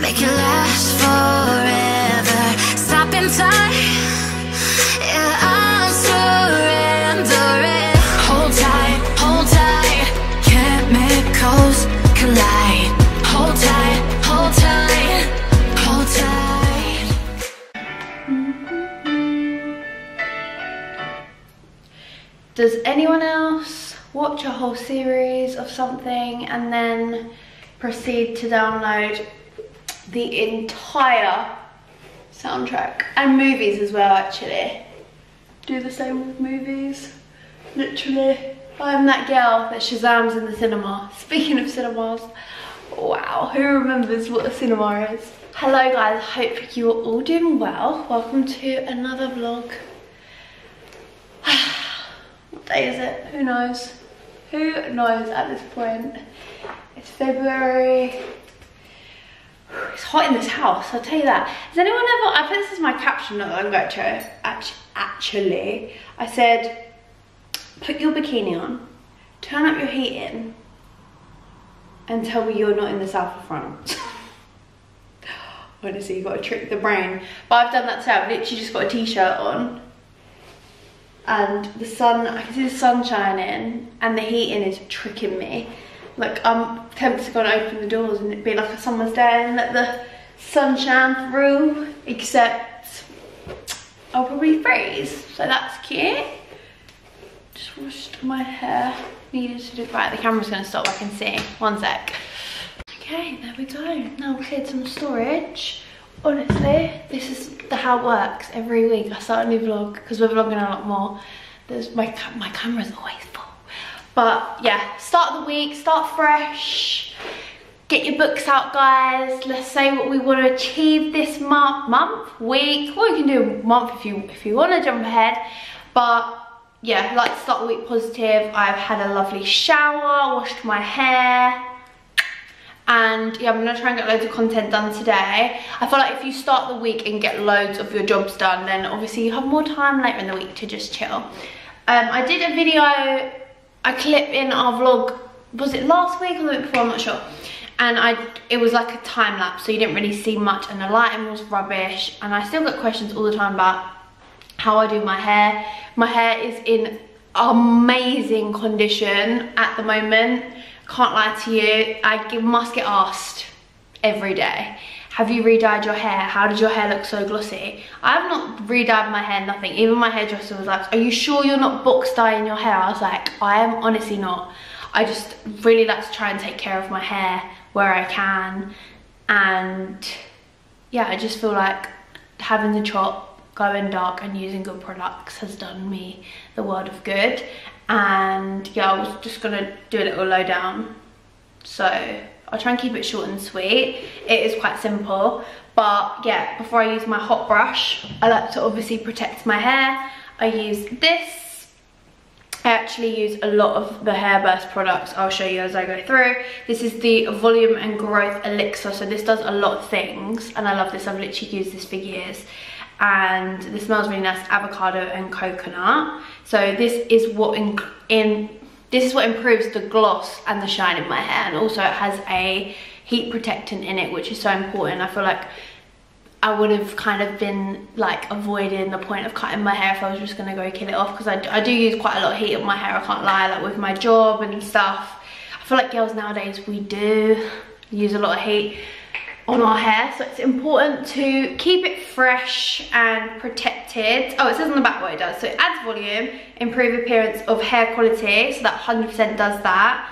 Make it last forever. Stop in time. Yeah, I'm surrendering. Hold tight, chemicals collide. Hold tight, hold tight, hold tight. Does anyone else watch a whole series of something and then proceed to download the entire soundtrack? And movies as well, actually. Do the same with movies. Literally, I'm that girl that Shazam's in the cinema. Speaking of cinemas, wow, who remembers what a cinema is? Hello guys, hope you are all doing well. Welcome to another vlog. What day is it? Who knows? Who knows at this point? It's February. It's hot in this house, I'll tell you that. Has anyone ever, I think this is my caption that I'm going to, actually, I said, put your bikini on, turn up your heating, and tell me you're not in the south of France. Honestly, you've got to trick the brain. But I've done that today, I've literally just got a t-shirt on, and the sun, I can see the sun shining, and the heating is tricking me. Like, I'm tempted to go and open the doors and it'd be like a summer's day and let the sun shine through, except I'll probably freeze, so that's cute. Just washed my hair, needed to do, right, the camera's gonna stop, I can see, one sec. Okay, there we go, now we've cleared some storage. Honestly, this is how it works every week. I start a new vlog, because we're vlogging a lot more. There's my camera's always full. But yeah, start the week, start fresh, get your books out guys, let's say what we want to achieve this month, week, well you can do a month if you want to jump ahead, but yeah, like to start the week positive. I've had a lovely shower, washed my hair, and yeah, I'm going to try and get loads of content done today. I feel like if you start the week and get loads of your jobs done, then obviously you have more time later in the week to just chill. I did a video, a clip in our vlog, was it last week or the week before, I'm not sure, and it was like a time lapse, so you didn't really see much, and the lighting was rubbish, and I still get questions all the time about how I do my hair. My hair is in amazing condition at the moment, can't lie to you. I must get asked every day, have you re-dyed your hair, how did your hair look so glossy? I have not re-dyed my hair, nothing. Even my hairdresser was like, are you sure you're not box dyeing your hair? I was like, I am honestly not. I just really like to try and take care of my hair where I can, and yeah, I just feel like having the chop, going dark and using good products has done me the world of good. And yeah, I was just gonna do a little lowdown, so I'll try and keep it short and sweet. It is quite simple, but yeah, before I use my hot brush, I like to obviously protect my hair. I use this. I actually use a lot of the Hairburst products. I'll show you as I go through. This is the Volume and Growth Elixir, so this does a lot of things, and I love this. I've literally used this for years, and this smells really nice, avocado and coconut. So this is what this is what improves the gloss and the shine in my hair, and also it has a heat protectant in it, which is so important. I feel like I would have kind of been like avoiding the point of cutting my hair if I was just gonna go kill it off, because I do use quite a lot of heat on my hair, I can't lie, like with my job and stuff. I feel like girls nowadays, we do use a lot of heat on our hair, so it's important to keep it fresh and protected. Oh, it says on the back what it does. So it adds volume, improve appearance of hair quality, so that 100% does that.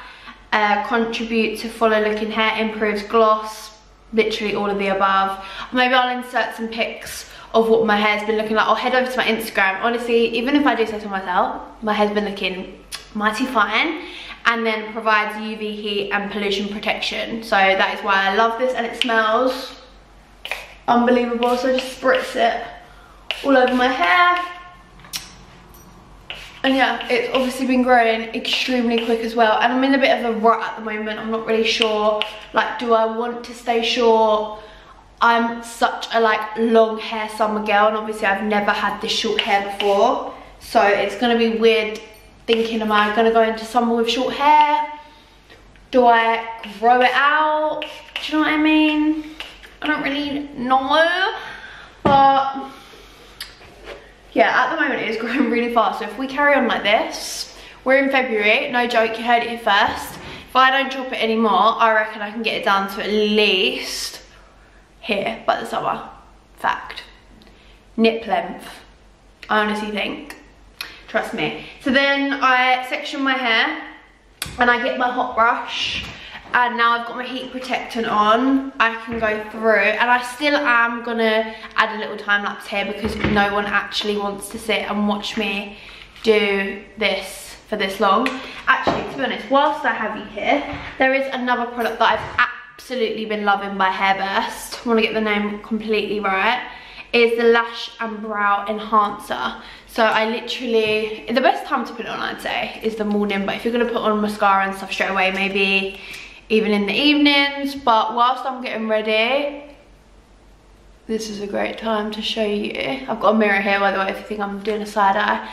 Contribute to fuller looking hair, improves gloss, literally all of the above. Maybe I'll insert some pics of what my hair's been looking like. I'll head over to my Instagram. Honestly, even if I do so to myself, my hair's been looking mighty fine, and then provides UV heat and pollution protection. So that is why I love this, and it smells unbelievable. So I just spritz it all over my hair. And yeah, it's obviously been growing extremely quick as well. And I'm in a bit of a rut at the moment. I'm not really sure, like, do I want to stay short? I'm such a like long hair summer girl, and obviously I've never had this short hair before. So it's gonna be weird thinking, am I gonna go into summer with short hair? Do I grow it out? Do you know what I mean? I don't really know, but yeah, at the moment it is growing really fast. So if we carry on like this, we're in February, no joke, you heard it here first. If I don't drop it anymore, I reckon I can get it down to at least here by the summer. Fact. Nip length, I honestly think. Trust me. So then I section my hair and I get my hot brush, and now I've got my heat protectant on, I can go through, and I still am gonna add a little time lapse here because no one actually wants to sit and watch me do this for this long. Actually, to be honest, whilst I have you here, there is another product that I've absolutely been loving by Hairburst. I wanna get the name completely right. Is the Lash and Brow Enhancer. So I literally, the best time to put it on, I'd say, is the morning, but if you're gonna put on mascara and stuff straight away, maybe even in the evenings. But whilst I'm getting ready, this is a great time to show you. I've got a mirror here, by the way, if you think I'm doing a side eye.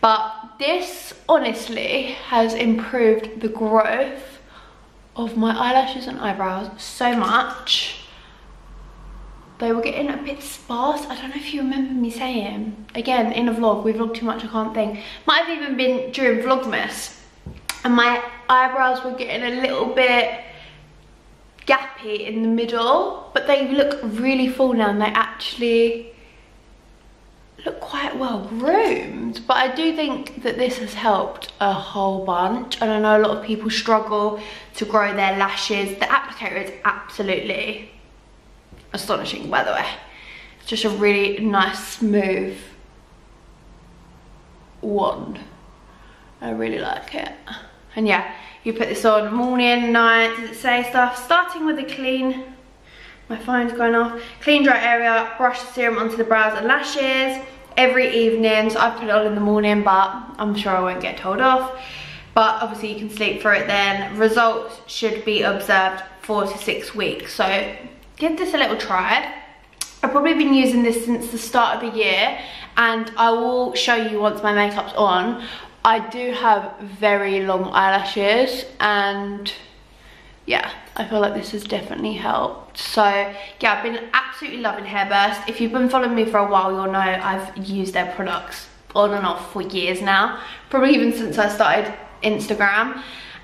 But this, honestly, has improved the growth of my eyelashes and eyebrows so much. They were getting a bit sparse. I don't know if you remember me saying, again, in a vlog, we vlog too much, I can't think. Might have even been during Vlogmas. And my eyebrows were getting a little bit gappy in the middle, but they look really full now and they actually look quite well groomed. But I do think that this has helped a whole bunch. And I know a lot of people struggle to grow their lashes. The applicator is absolutely astonishing, by the way. It's just a really nice smooth wand. I really like it. And yeah, you put this on morning, night, does it say stuff? Starting with a clean, my phone's going off, clean dry area, brush the serum onto the brows and lashes every evening. So I put it on in the morning, but I'm sure I won't get told off. But obviously you can sleep for it then. Results should be observed 4 to 6 weeks. So give this a little try. I've probably been using this since the start of the year, and I will show you once my makeup's on. I do have very long eyelashes, and yeah, I feel like this has definitely helped. So yeah, I've been absolutely loving Hairburst. If you've been following me for a while, you'll know I've used their products on and off for years now, probably even since I started Instagram.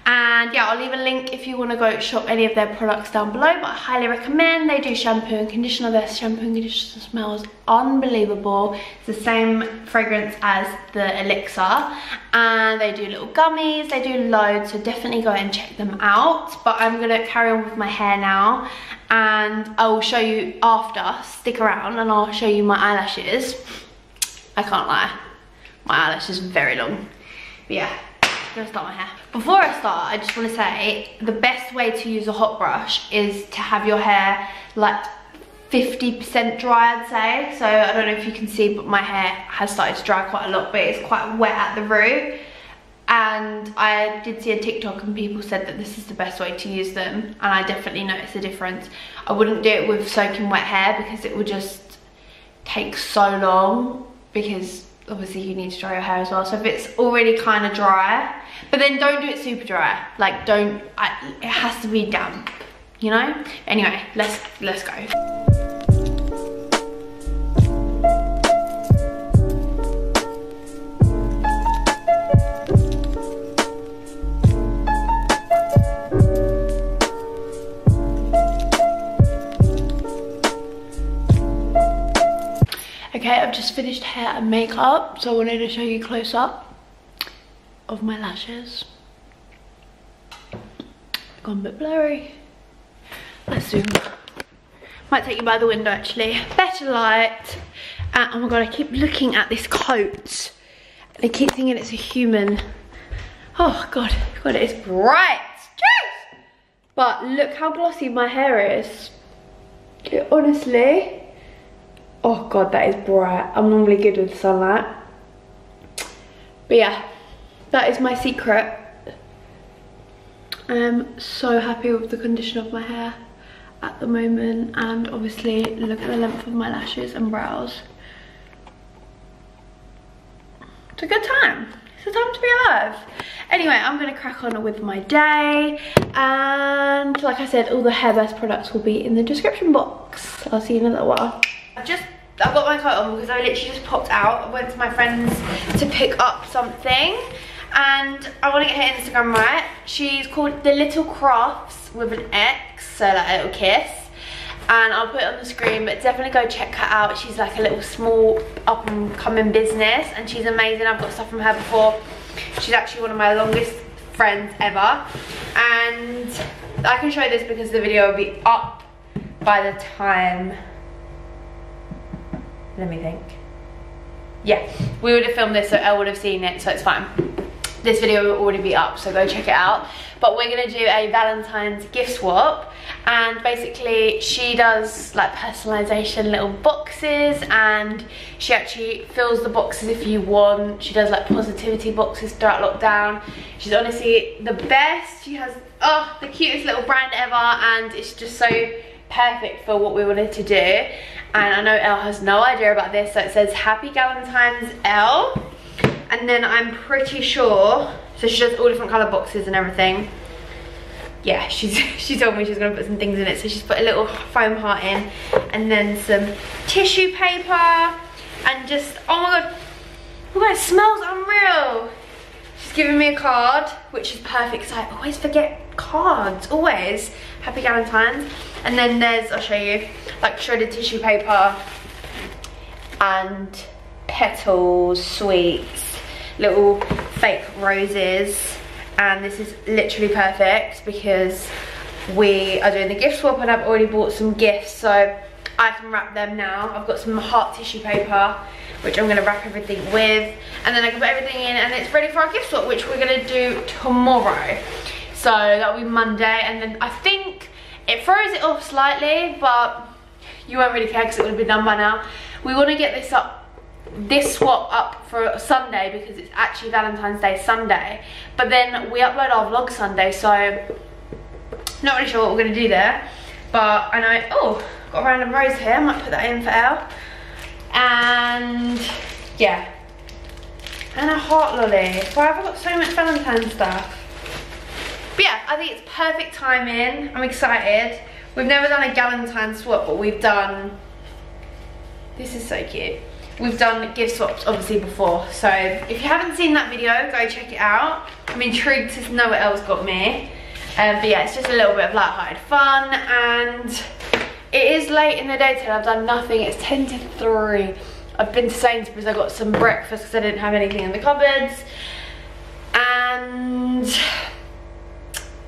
And yeah, I'll leave a link if you want to go shop any of their products down below, but I highly recommend. They do shampoo and conditioner. Their shampoo and conditioner smells unbelievable. It's the same fragrance as the elixir, and they do little gummies, they do loads, so definitely go and check them out. But I'm gonna carry on with my hair now, and I will show you after. Stick around and I'll show you my eyelashes. I can't lie, my eyelash is very long. But yeah, gonna start my hair. Before I start, I just want to say the best way to use a hot brush is to have your hair like 50% dry, I'd say. So I don't know if you can see, but my hair has started to dry quite a lot, but it's quite wet at the root. And I did see a TikTok and people said that this is the best way to use them, and I definitely noticed the difference. I wouldn't do it with soaking wet hair because it would just take so long, because obviously you need to dry your hair as well. So if it's already kind of dry, but then don't do it super dry, like don't, it has to be damp, you know? Anyway, let's go. Okay, I've just finished hair and makeup, so I wanted to show you close up of my lashes. Gone a bit blurry. Let's zoom. Might take you by the window actually. Better light. Oh my god, I keep looking at this coat and I keep thinking it's a human. Oh god, god, it is bright. Jeez! But look how glossy my hair is. It, honestly. Oh god, that is bright. I'm normally good with sunlight. But yeah, that is my secret. I am so happy with the condition of my hair at the moment, and obviously look at the length of my lashes and brows. It's a good time. It's It's a time to be alive. Anyway, I'm gonna crack on with my day, and like I said, all the Hairburst products will be in the description box. I'll see you in a little while. I've got my coat on because I literally just popped out. I went to my friend's to pick up something, and I want to get her Instagram right. She's called The Little Crafts with an X, so like a little kiss, and I'll put it on the screen, but definitely go check her out. She's like a little small up and coming business, and she's amazing. I've got stuff from her before. She's actually one of my longest friends ever, and I can show this because the video will be up by the time, let me think, yeah, we would have filmed this, so Elle would have seen it, so it's fine. This video will already be up, so go check it out. But we're gonna do a Valentine's gift swap, and basically she does like personalization little boxes, and she actually fills the boxes if you want. She does like positivity boxes throughout lockdown. She's honestly the best. She has the cutest little brand ever, and it's just so perfect for what we wanted to do. And I know Elle has no idea about this, so it says Happy Galentine's Elle. And then I'm pretty sure, so she does all different colour boxes and everything. Yeah, she told me she's going to put some things in it. So she's put a little foam heart in, and then some tissue paper, and just, oh my god, it smells unreal. She's giving me a card, which is perfect, because I always forget cards, always. Happy Galentine's. And then there's, I'll show you, like shredded tissue paper, and petals, sweets, little fake roses, and this is literally perfect because we are doing the gift swap, and I've already bought some gifts, so I can wrap them now. I've got some heart tissue paper which I'm going to wrap everything with, and then I can put everything in, and it's ready for our gift swap, which we're going to do tomorrow, so that'll be Monday. And then I think it throws it off slightly, but you won't really care because it would have been done by now. We want to get this up, this swap up for Sunday, because it's actually Valentine's Day Sunday, but then we upload our vlog Sunday, so not really sure what we're going to do there. But I know, got a random rose here, I might put that in for Elle, and yeah, and a heart lolly. Why have I got so much Valentine's stuff? But yeah, I think it's perfect timing. I'm excited. We've never done a Galentine's swap, but we've done, this is so cute, we've done gift swaps obviously before, so if you haven't seen that video, go check it out. I'm intrigued to know what else got me, but yeah, it's just a little bit of light-hearted fun, and it is late in the day today. I've done nothing. It's 10 to 3. I've been to Sainsbury's, I got some breakfast because I didn't have anything in the cupboards, and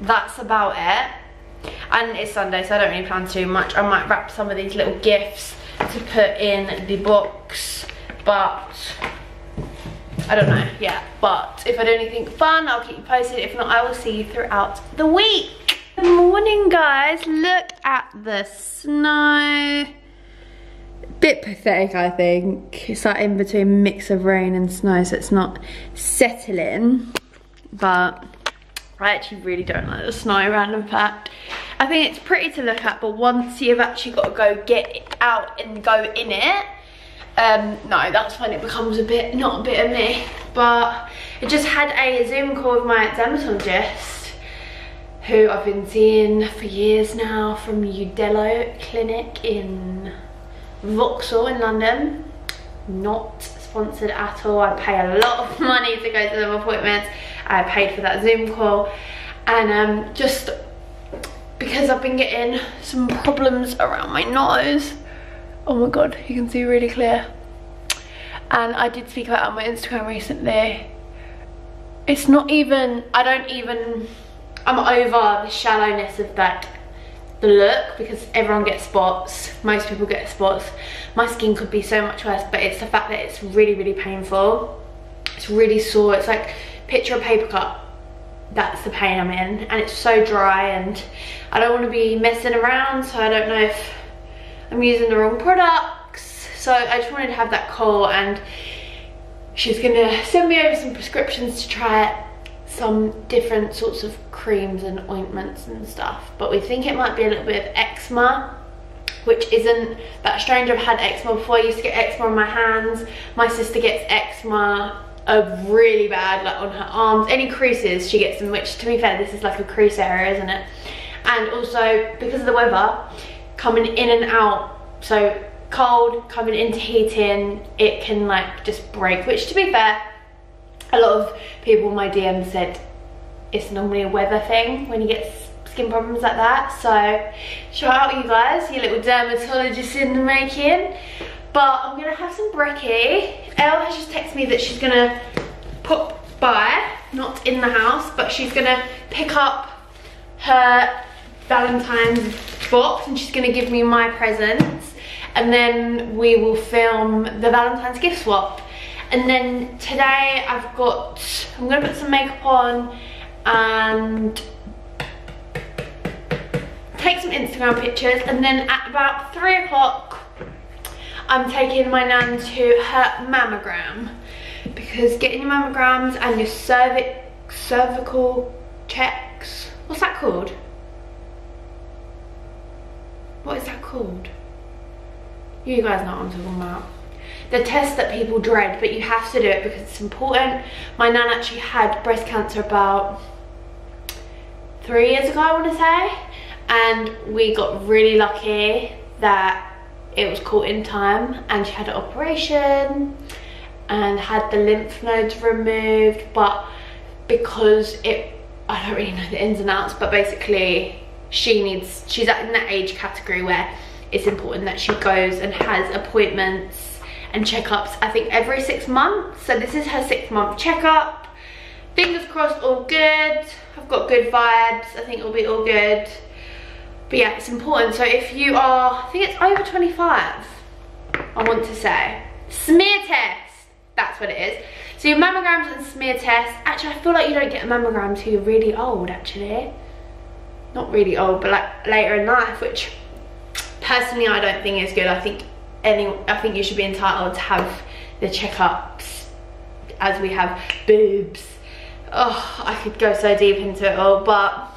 that's about it. And it's Sunday, so I don't really plan too much. I might wrap some of these little gifts to put in the box, but I don't know yet. But if I do anything fun, I'll keep you posted. If not, I will see you throughout the week. Good morning, guys. Look at the snow. Bit pathetic, I think. It's like in between mix of rain and snow, so it's not settling. But I actually really don't like the snow, random fact. I think it's pretty to look at, but once you've actually got to go get it out and go in it, no, that's when it becomes a bit, not a bit of me. But I just had a Zoom call with my dermatologist, who I've been seeing for years now, from Udello clinic in Vauxhall in London. Not sponsored at all. I pay a lot of money to go to them appointments. I paid for that Zoom call, and just because I've been getting some problems around my nose. Oh my god, you can see really clear. And I did speak about it on my Instagram recently. It's not even, I'm over the shallowness of that, the look, because everyone gets spots, most people get spots. My skin could be so much worse, but it's the fact that it's really, really painful. It's really sore. It's like, picture a paper cut. That's the pain I'm in, and it's so dry, and I don't want to be messing around, so I don't know if I'm using the wrong products. So I just wanted to have that call, and she's gonna send me over some prescriptions to try it, some different sorts of creams and ointments and stuff. But we think it might be a little bit of eczema, which isn't that strange. I've had eczema before. I used to get eczema on my hands. My sister gets eczema are really bad, like on her arms. Any creases she gets them, which to be fair, this is like a crease area, isn't it? And also because of the weather, coming in and out, so cold, coming into heating, it can like just break, which to be fair, a lot of people in my DM said it's normally a weather thing when you get skin problems like that. So shout out you guys, you little dermatologists in the making. But I'm gonna have some brekkie. Elle has just texted me that she's gonna pop by, not in the house, but she's gonna pick up her Valentine's box and she's gonna give me my presents, and then we will film the Valentine's gift swap. And then today I'm gonna put some makeup on and take some Instagram pictures, and then at about 3 o'clock I'm taking my nan to her mammogram, because getting your mammograms and your cervical checks, what's that called? What is that called? You guys know what I'm talking about. The test that people dread, but you have to do it because it's important. My nan actually had breast cancer about 3 years ago, I want to say, and we got really lucky that it was caught in time, and she had an operation and had the lymph nodes removed. But because I don't really know the ins and outs, but basically she's in that age category where it's important that she goes and has appointments and checkups, I think every 6 months. So this is her 6 month checkup. Fingers crossed, all good. I've got good vibes. I think it'll be all good. But yeah, it's important. So if you are, I think it's over 25, I want to say, smear test, that's what it is. So your mammograms and smear test. Actually, I feel like you don't get a mammogram till you're really old, actually. Not really old, but like later in life, which personally I don't think is good. I think you should be entitled to have the checkups as we have boobs. Oh, I could go so deep into it all, but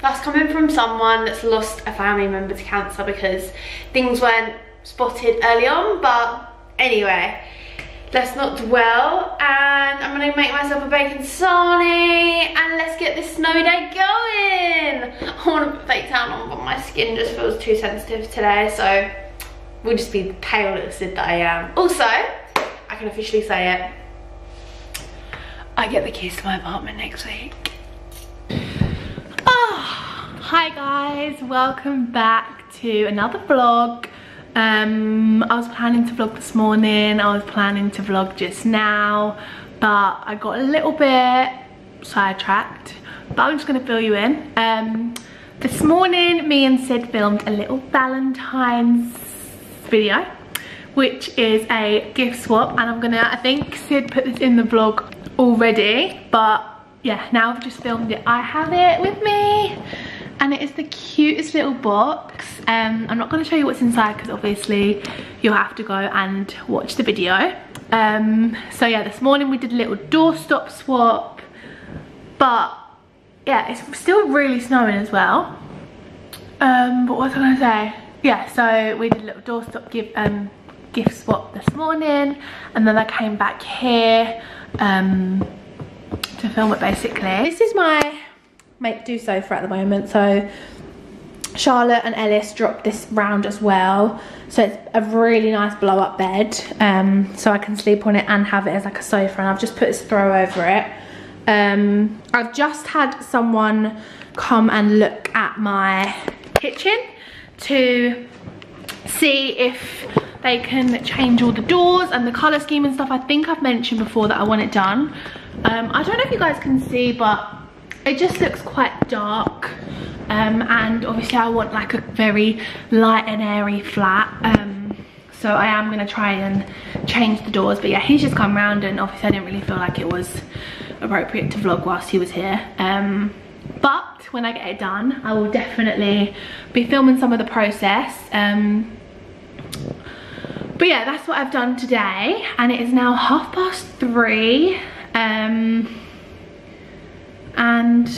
that's coming from someone that's lost a family member to cancer, because things weren't spotted early on. But anyway, let's not dwell, and I'm gonna make myself a bacon sarnie and let's get this snow day going. I want to put fake tan on, but my skin just feels too sensitive today, so we'll just be the pale little Sid that I am. Also, I can officially say it, I get the keys to my apartment next week. Hi guys, welcome back to another vlog. I was planning to vlog this morning, I was planning to vlog just now, but I got a little bit sidetracked, but I'm just gonna fill you in. This morning me and Sid filmed a little Valentine's video, which is a gift swap, and I think Sid put this in the vlog already, but yeah, now I've just filmed it, I have it with me. And it is the cutest little box. I'm not going to show you what's inside because obviously you'll have to go and watch the video. So yeah, this morning we did a little doorstop swap. But yeah, it's still really snowing as well. But what was I going to say? Yeah, so we did a little doorstop gift swap this morning. And then I came back here to film it basically. This is my make-do sofa at the moment. So Charlotte and Ellis dropped this round as well, so it's a really nice blow-up bed, so I can sleep on it and have it as like a sofa, and I've just put this throw over it. I've just had someone come and look at my kitchen to see if they can change all the doors and the colour scheme and stuff. I think I've mentioned before that I want it done. I don't know if you guys can see, but it just looks quite dark, and obviously I want like a very light and airy flat, so I am going to try and change the doors. But yeah, he's just come round, and obviously I didn't really feel like it was appropriate to vlog whilst he was here, but when I get it done I will definitely be filming some of the process. But yeah, that's what I've done today, and it is now 3:30. And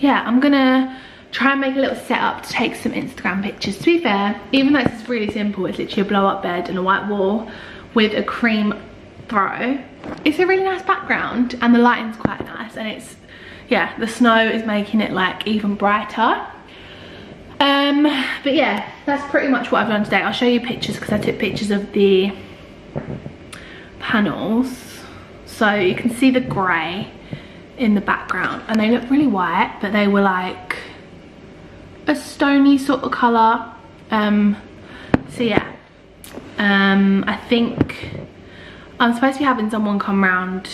yeah, I'm gonna try and make a little setup to take some Instagram pictures. To be fair, even though this is really simple, it's literally a blow up bed and a white wall with a cream throw, It's a really nice background and the lighting's quite nice, and it's, yeah, the snow is making it like even brighter. But yeah, that's pretty much what I've done today. I'll show you pictures because I took pictures of the panels, so you can see the grey in the background, and they look really white, but they were like a stony sort of colour. So yeah, I think I'm supposed to be having someone come round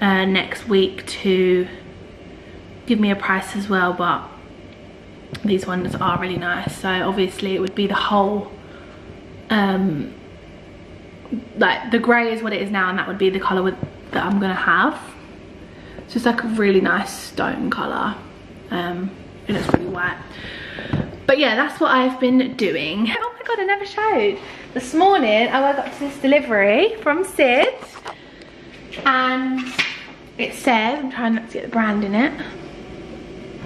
next week to give me a price as well, but these ones are really nice. So obviously it would be the whole, like the grey is what it is now, and that would be the colour that I'm gonna have. It's just like a really nice stone colour. It looks really white. But yeah, that's what I've been doing. Oh my god, I never showed. This morning I woke up to this delivery from Sid, and it says, I'm trying not to get the brand in it.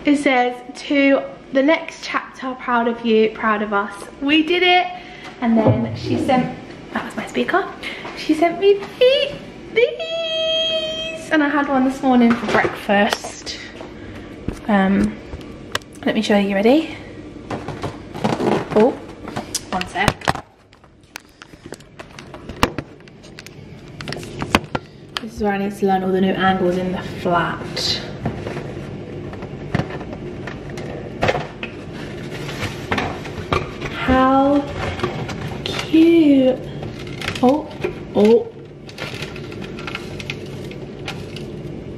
It says, to the next chapter, proud of you, proud of us. We did it. And then she sent, that was my speaker. She sent me these. And I had one this morning for breakfast. Let me show you, ready? Oh, one sec. This is where I need to learn all the new angles in the flat. How cute. Oh, oh.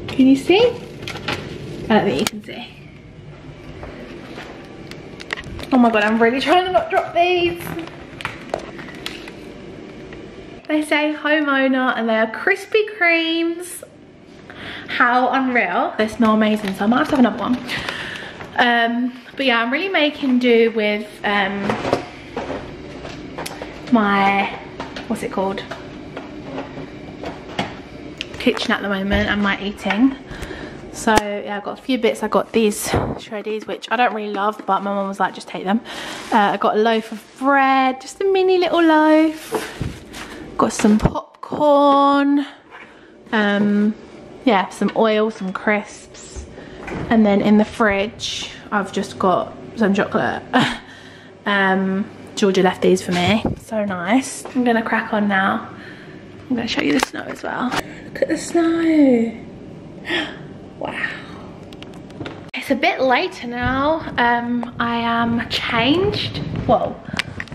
Can you see? I don't think you can see. Oh my god, I'm really trying to not drop these. They say homeowner and they are Krispy Kremes. How unreal. They smell amazing, so I might have to have another one. But yeah, I'm really making do with my, what's it called? Kitchen at the moment, and my eating. So yeah, I've got a few bits. I got these shreddies, which I don't really love, but my mum was like, just take them. I got a loaf of bread, just a mini little loaf. Got some popcorn. Yeah, some oil, some crisps. And then in the fridge, I've just got some chocolate. Georgia left these for me. So nice. I'm gonna crack on now. I'm gonna show you the snow as well. Look at the snow. Wow. It's a bit later now. I am changed. Whoa.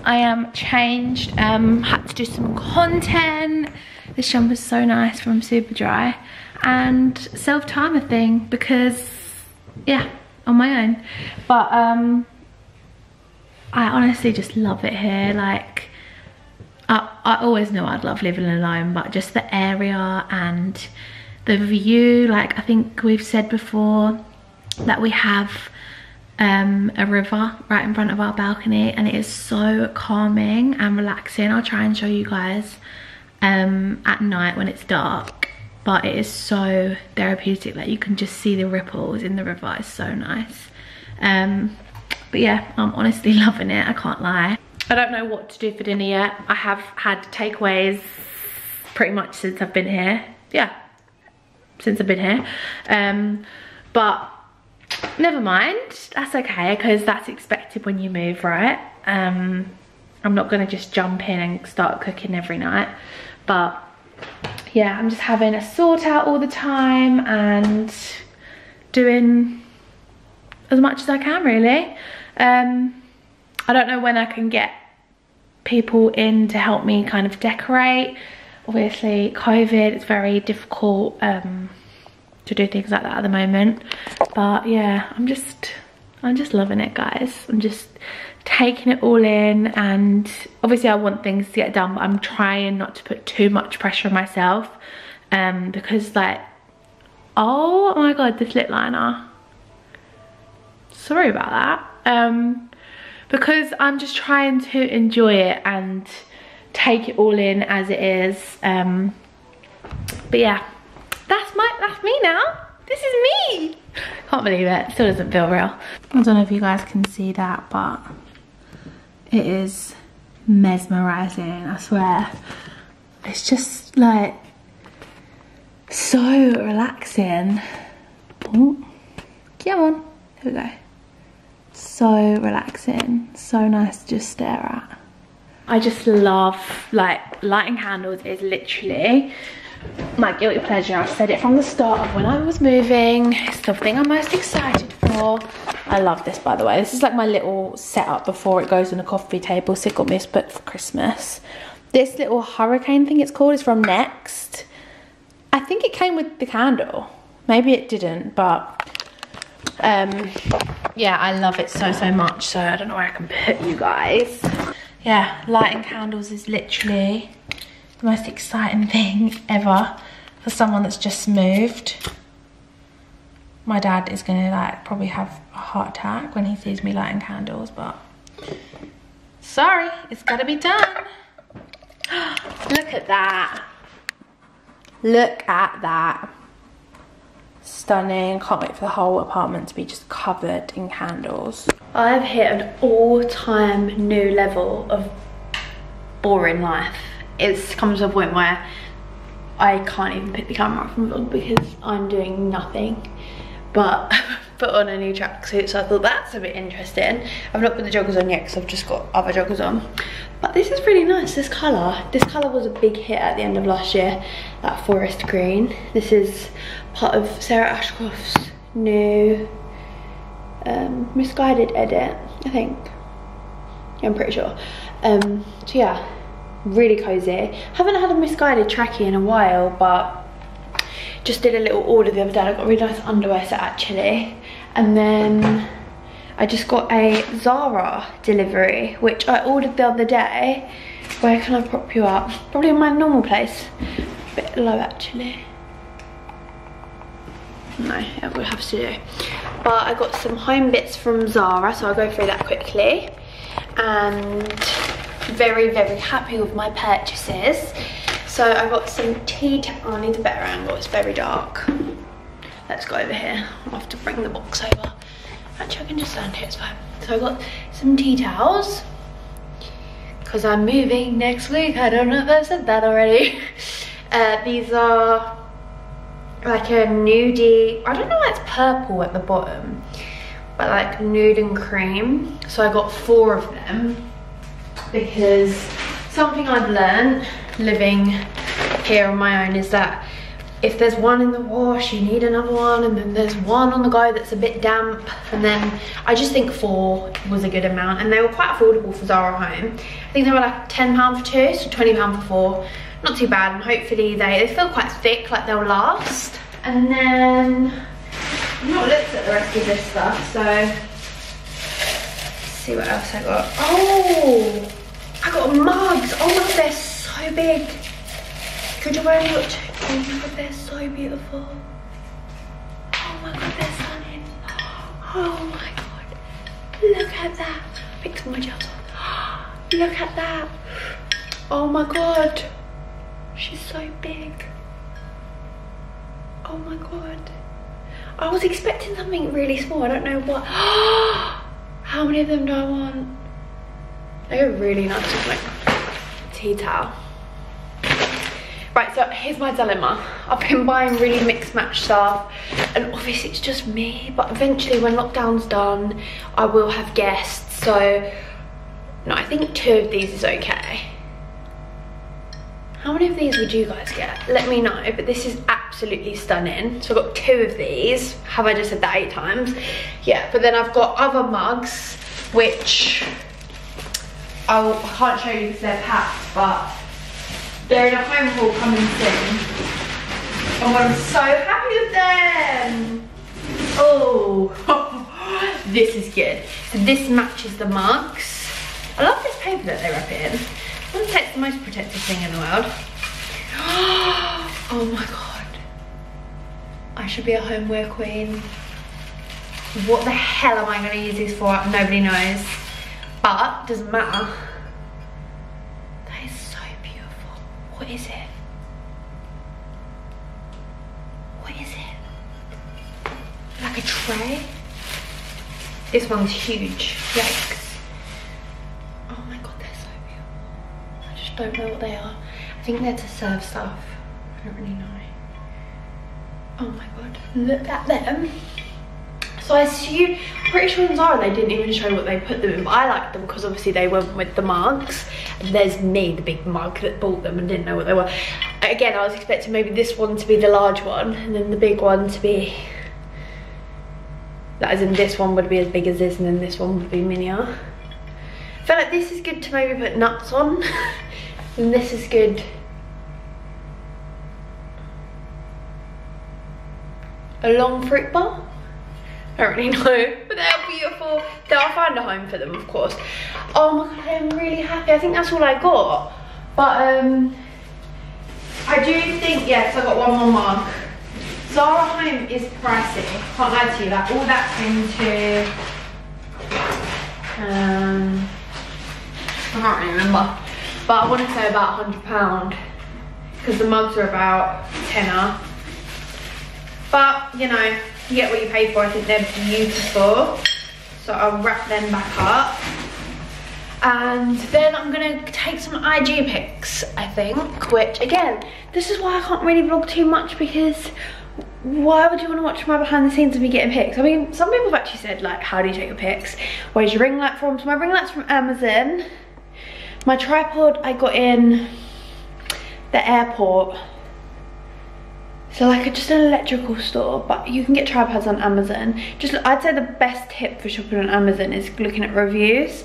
I am changed. Had to do some content. This jumper's so nice from Super Dry. And self-timer thing because, yeah, on my own. But I honestly just love it here. Like, I always knew I'd love living alone, but just the area and the view. Like, I think we've said before that we have a river right in front of our balcony, and it is so calming and relaxing. I'll try and show you guys at night when it's dark, but it is so therapeutic. Like, you can just see the ripples in the river. It's so nice. But yeah, I'm honestly loving it, I can't lie. I don't know what to do for dinner yet. I have had takeaways pretty much since I've been here. Yeah, since I've been here, but never mind, that's okay, because that's expected when you move, right? I'm not gonna just jump in and start cooking every night, but yeah, I'm just having a sort out all the time and doing as much as I can, really. I don't know when I can get people in to help me kind of decorate. Obviously, COVID, it's very difficult to do things like that at the moment. But yeah, I'm just loving it, guys. I'm just taking it all in, and obviously I want things to get done, but I'm trying not to put too much pressure on myself, because, like, oh my god, this lip liner. Sorry about that. Because I'm just trying to enjoy it and take it all in as it is. But yeah, that's me now. This is me. Can't believe it. Still doesn't feel real. I don't know if you guys can see that, but it is mesmerizing, I swear. It's just like So relaxing. Ooh. Come on, here we go. So relaxing, so nice to just stare at. I just love, like, lighting candles is literally my guilty pleasure. I've said it from the start of when I was moving. It's the thing I'm most excited for. I love this, by the way. This is like my little setup before it goes on a coffee table. So it got me this book for Christmas. This little hurricane thing it's called is from Next. I think it came with the candle. Maybe it didn't, but yeah, I love it so, so much. So I don't know where I can put you guys. Yeah, lighting candles is literally the most exciting thing ever for someone that's just moved. My dad is gonna like probably have a heart attack when he sees me lighting candles, but sorry, it's gotta be done. Look at that. Look at that. Stunning. Can't wait for the whole apartment to be just covered in candles. I've hit an all-time new level of boring life. It's come to a point where I can't even pick the camera up from vlog because I'm doing nothing but put on a new tracksuit, so I thought that's a bit interesting. I've not put the joggers on yet because I've just got other joggers on, but this is really nice. This colour was a big hit at the end of last year, that forest green. This is part of Sarah Ashcroft's new Misguided edit, I think. Yeah, I'm pretty sure. So yeah, really cozy. Haven't had a Misguided trackie in a while, but just did a little order the other day. I got a really nice underwear set actually, and then I just got a Zara delivery which I ordered the other day. Where can I prop you up? Probably in my normal place. A bit low actually. No, I would have to do. But I got some home bits from Zara, so I'll go through that quickly. And very, very happy with my purchases. So I got some tea towels. Oh, I need a better angle, it's very dark. Let's go over here. I'll have to bring the box over. Actually, I can just stand here, it's fine. So I got some tea towels, because I'm moving next week. I don't know if I said that already. These are like a nudie, I don't know why it's purple at the bottom, but like nude and cream. So I got 4 of them, because something I've learned living here on my own is that if there's one in the wash you need another one, and then there's one on the go that's a bit damp, and then I just think 4 was a good amount, and they were quite affordable for Zara Home. I think they were like £10 for 2, so £20 for 4. Not too bad, and hopefully they feel quite thick, like they'll last. And then I've not looked at the rest of this stuff, so let's see what else I got. Oh, I got mugs. Oh my god, they're so big. Could you have only got 2? Oh my god, they're so beautiful. Oh my god, they're stunning. Oh my god, look at that. Pick some more gels on. Look at that. Oh my god, she's so big. Oh my god, I was expecting something really small. I don't know what. How many of them do I want? They're really nice with like tea towel. Right, so here's my dilemma. I've been buying really mixed match stuff, and obviously it's just me, but eventually when lockdown's done, I will have guests. So, no, I think 2 of these is okay. How many of these would you guys get? Let me know, but this is absolutely stunning. So I've got 2 of these. Have I just said that 8 times? Yeah, but then I've got other mugs, which I can't show you because they're packed, but they're in a home haul coming soon. Oh, I'm so happy with them. Oh, this is good. So this matches the mugs. I love this paper that they wrap it in. I wouldn't say it's the most protective thing in the world. Oh my god. I should be a homeware queen. What the hell am I going to use these for? Nobody knows. But it doesn't matter. What is it? What is it? Like a tray? This one's huge. Yikes. Oh my god, they're so beautiful. I just don't know what they are. I think they're to serve stuff. I don't really know. Oh my god, look at them. So I assume, pretty sure in Zara they didn't even show what they put them in, but I liked them because obviously they went with the mugs. And there's me, the big mug that bought them and didn't know what they were. Again, I was expecting maybe this one to be the large one and then the big one to be, that as in this one would be as big as this and then this one would be minier. I feel like this is good to maybe put nuts on and this is good. A long fruit bar? I don't really know, but they're beautiful. They'll find a home for them, of course. Oh my god, I'm really happy. I think that's all I got. But I do think, yes, I got one more mug. Zara Home is pricey. Can't lie to you, like all that came to, I can't really remember. But I want to say about £100 because the mugs are about £10. But you know, you get what you pay for. I think they're beautiful, so I'll wrap them back up and then I'm gonna take some IG pics, I think, which again, this is why I can't really vlog too much, because why would you want to watch my behind the scenes of me getting pics? I mean, some people have actually said, like, how do you take your pics? Where's your ring light from? So my ring light's from Amazon. My tripod I got in the airport. So like just an electrical store, but you can get tripods on Amazon. Just, I'd say the best tip for shopping on Amazon is looking at reviews.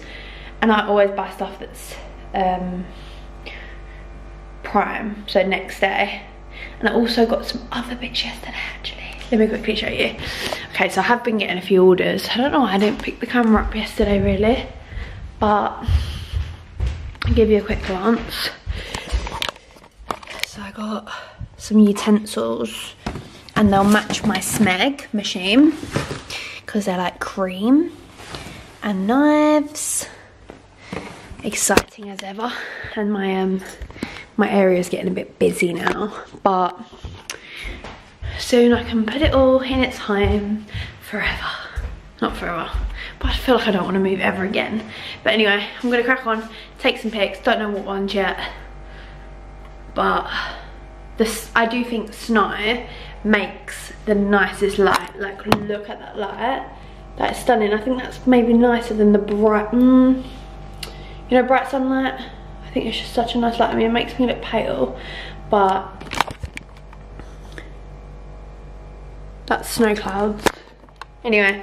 And I always buy stuff that's prime, so next day. And I also got some other bits yesterday, actually. Let me quickly show you. Okay, so I have been getting a few orders. I don't know why I didn't pick the camera up yesterday, really. But I'll give you a quick glance. So I got some utensils and they'll match my Smeg machine because they're like cream, and knives, exciting as ever. And my area is getting a bit busy now, but soon I can put it all in its home forever. Not forever, but I feel like I don't want to move ever again. But anyway, I'm gonna crack on, take some pics. Don't know what ones yet, but this, I do think snow makes the nicest light. Like, look at that light. That is stunning. I think that's maybe nicer than the bright, you know, bright sunlight. I think it's just such a nice light. I mean, it makes me look pale, but that's snow clouds. Anyway,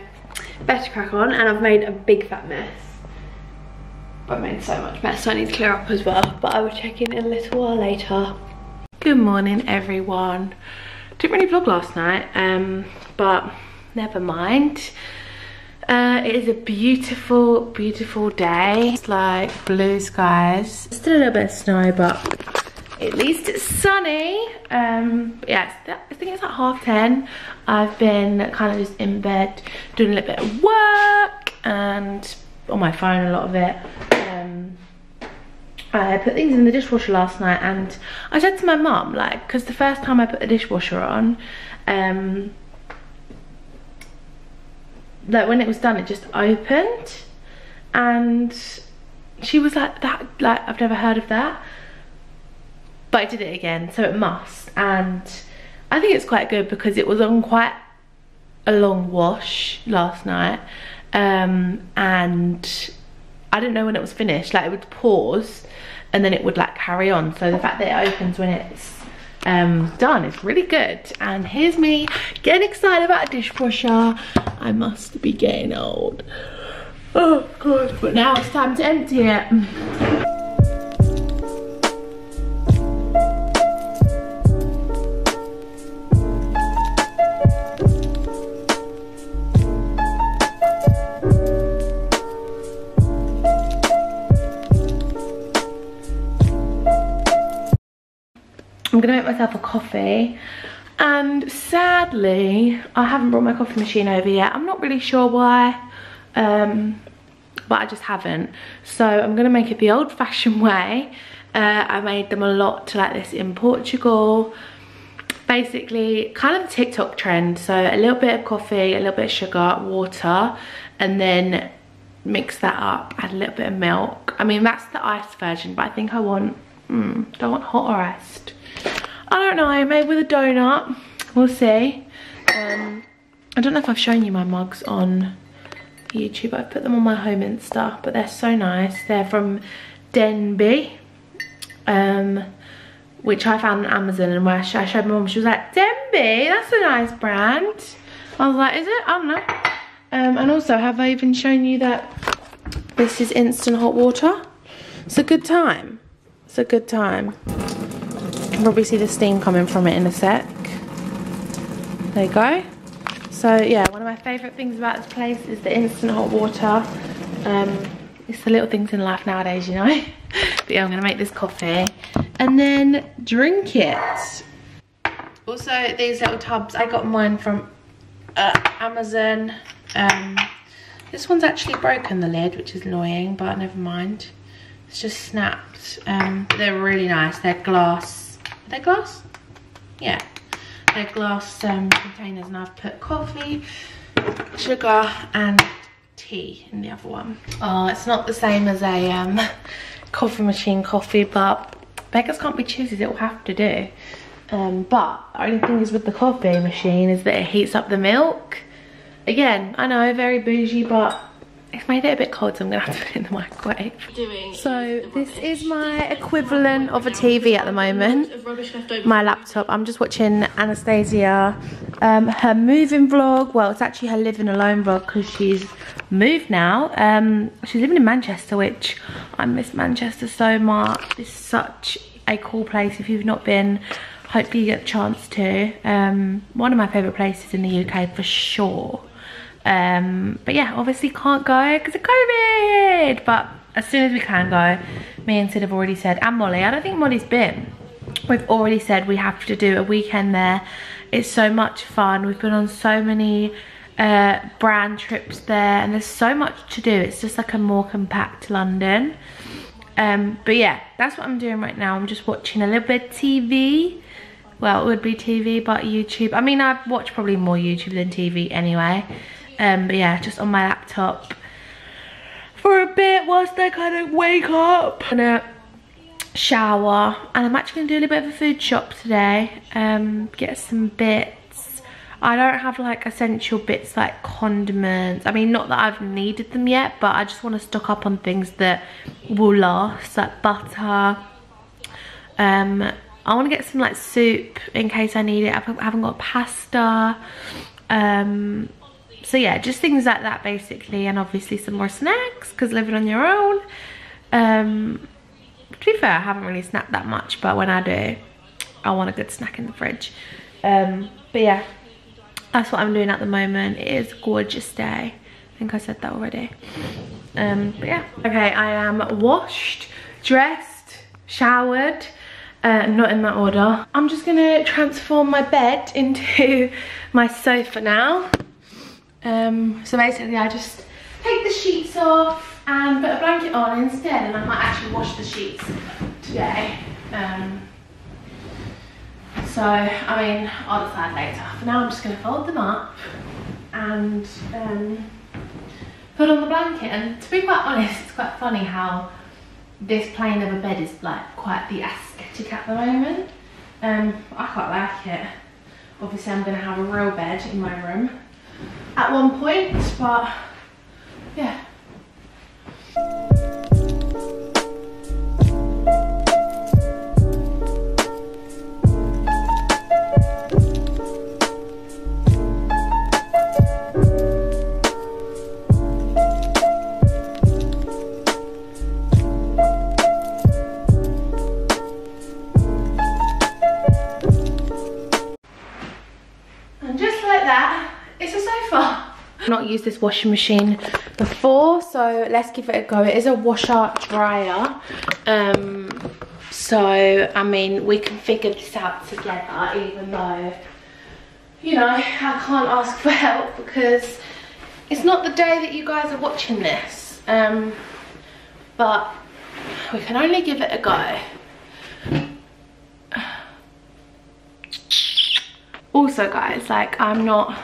better crack on. And I've made a big fat mess. I've made so much mess, so I need to clear up as well. But I will check in a little while later. Good morning, everyone. Didn't really vlog last night, but never mind. It is a beautiful, beautiful day. It's like blue skies. Still a little bit of snow, but at least it's sunny. Yeah, I think it's like 10:30. I've been kind of just in bed doing a little bit of work and on my phone a lot of it. I put things in the dishwasher last night, and I said to my mum, like, because the first time I put the dishwasher on, like when it was done, it just opened, and she was like, that, like, I've never heard of that, but I did it again, so it must. And I think it's quite good because it was on quite a long wash last night, and I didn't know when it was finished. Like, it would pause and then it would like carry on, so the fact that it opens when it's done is really good. And here's me getting excited about a dishwasher. I must be getting old. Oh god, but now it's time to empty it. I'm gonna make myself a coffee, and sadly I haven't brought my coffee machine over yet. I'm not really sure why, but I just haven't, so I'm gonna make it the old-fashioned way. I made them a lot like this in Portugal, basically kind of a TikTok trend, so a little bit of coffee, a little bit of sugar, water, and then mix that up, add a little bit of milk. I mean, that's the iced version, but I think I want, don't want hot or iced, I don't know, maybe with a donut. we'll see. I don't know if I've shown you my mugs on YouTube. I've put them on my home Insta, but they're so nice. They're from Denby, which I found on Amazon, and where I showed my mum, she was like, Denby, that's a nice brand. I was like, is it? I don't know. And also, have I even shown you that this is instant hot water? It's a good time. It's a good time. You can probably see the steam coming from it in a sec. There you go. So yeah, one of my favourite things about this place is the instant hot water. It's the little things in life nowadays, you know. But yeah, I'm going to make this coffee and then drink it. Also, these little tubs, I got mine from Amazon. This one's actually broken, the lid, which is annoying, but never mind. It's just snapped. But they're really nice. They're glass. Are they glass? Yeah. They're glass containers, and I've put coffee, sugar and tea in the other one. Oh, it's not the same as a coffee machine coffee, but beggars can't be choosers. It will have to do. But the only thing is with the coffee machine is that it heats up the milk. Again, I know, very bougie, but it's made it a bit cold, so I'm going to have to put it in the microwave. So this is my equivalent of a TV at the moment. My laptop. I'm just watching Anastasia, her moving vlog. Well, it's actually her living alone vlog because she's moved now. She's living in Manchester, which I miss Manchester so much. It's such a cool place. If you've not been, hopefully you get a chance to. One of my favourite places in the UK for sure. But yeah, obviously can't go because of COVID, but as soon as we can go, me and Sid have already said, and Molly, I don't think Molly's been, we've already said we have to do a weekend there. It's so much fun. We've been on so many brand trips there, and there's so much to do. It's just like a more compact London. But yeah, that's what I'm doing right now. I'm just watching a little bit of TV. Well, it would be TV, but YouTube. I mean, I've watched probably more YouTube than TV anyway. But yeah, just on my laptop for a bit whilst I kind of wake up. I'm gonna shower, and I'm actually gonna do a little bit of a food shop today. Get some bits. I don't have like essential bits like condiments. I mean, not that I've needed them yet, but I just want to stock up on things that will last, like butter. I want to get some like soup in case I need it. I haven't got pasta. So yeah, just things like that basically, and obviously some more snacks because living on your own. To be fair, I haven't really snacked that much, but when I do, I want a good snack in the fridge. But yeah, that's what I'm doing at the moment. It is a gorgeous day. I think I said that already. But yeah. Okay, I am washed, dressed, showered. Not in that order. I'm just gonna transform my bed into my sofa now. So basically I just take the sheets off and put a blanket on instead, and I might actually wash the sheets today. So I mean, I'll decide later. For now I'm just going to fold them up and put on the blanket. And to be quite honest, it's quite funny how this plain of a bed is like quite the aesthetic at the moment. I quite like it. Obviously I'm going to have a real bed in my room at one point, but yeah. Not used this washing machine before, so let's give it a go. It is a washer dryer, so I mean, we can figure this out together, even though, you know, I can't ask for help because it's not the day that you guys are watching this. But we can only give it a go. Also guys, like, I'm not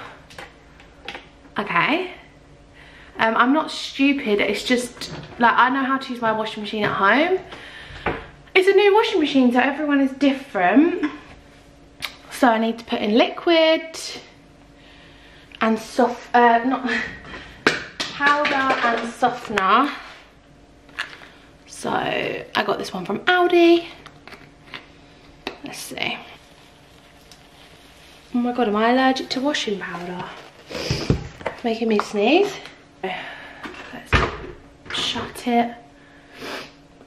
okay, I'm not stupid. It's just like, I know how to use my washing machine at home. It's a new washing machine, so everyone is different. So I need to put in liquid and soft, not powder and softener. So I got this one from Aldi. Let's see. Oh my god, am I allergic to washing powder? It's making me sneeze. Let's shut it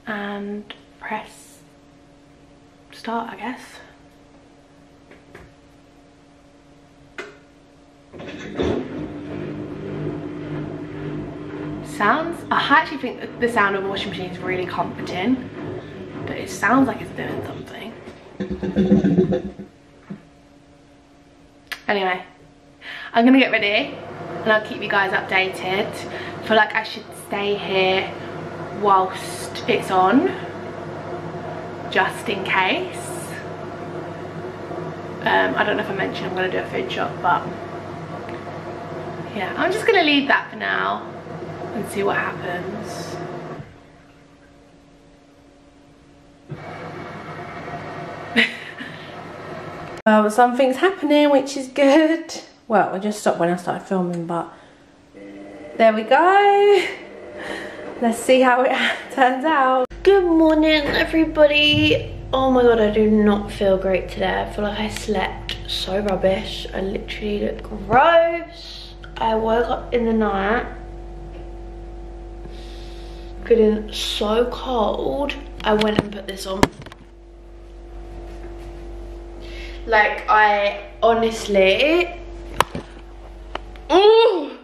and press start, I guess. Sounds, I actually think the sound of a washing machine is really comforting, but it sounds like it's doing something. Anyway, I'm gonna get ready and I'll keep you guys updated. I feel like I should stay here whilst it's on, just in case. I don't know if I mentioned I'm gonna do a food shop, but yeah, I'm just gonna leave that for now and see what happens. Something's happening, which is good. Well, I just stopped when I started filming, but there we go. Let's see how it turns out. Good morning, everybody. Oh my god, I do not feel great today. I feel like I slept so rubbish. I literally look gross. I woke up in the night feeling so cold. I went and put this on. Like, I honestly,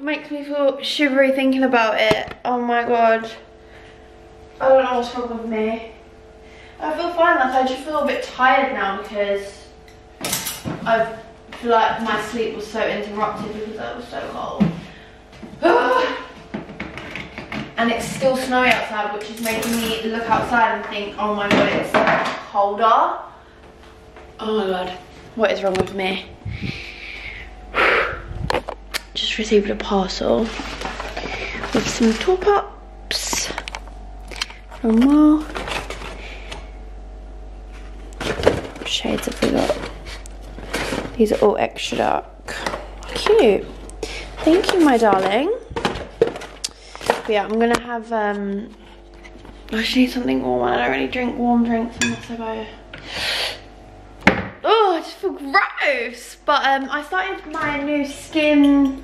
makes me feel shivery thinking about it. Oh my god, I don't know what's wrong with me. I feel fine, like I just feel a bit tired now because I've, like, my sleep was so interrupted because I was so cold. And it's still snowy outside, which is making me look outside and think, oh my god, it's colder. Oh my god, what is wrong with me? Just received a parcel with some top ups from Mar. Shades have we got? These are all extra dark. Cute. Thank you, my darling. But yeah, I'm gonna have, I should need something warm. I don't really drink warm drinks unless I go. Oh, I just feel gross. But I started my new skin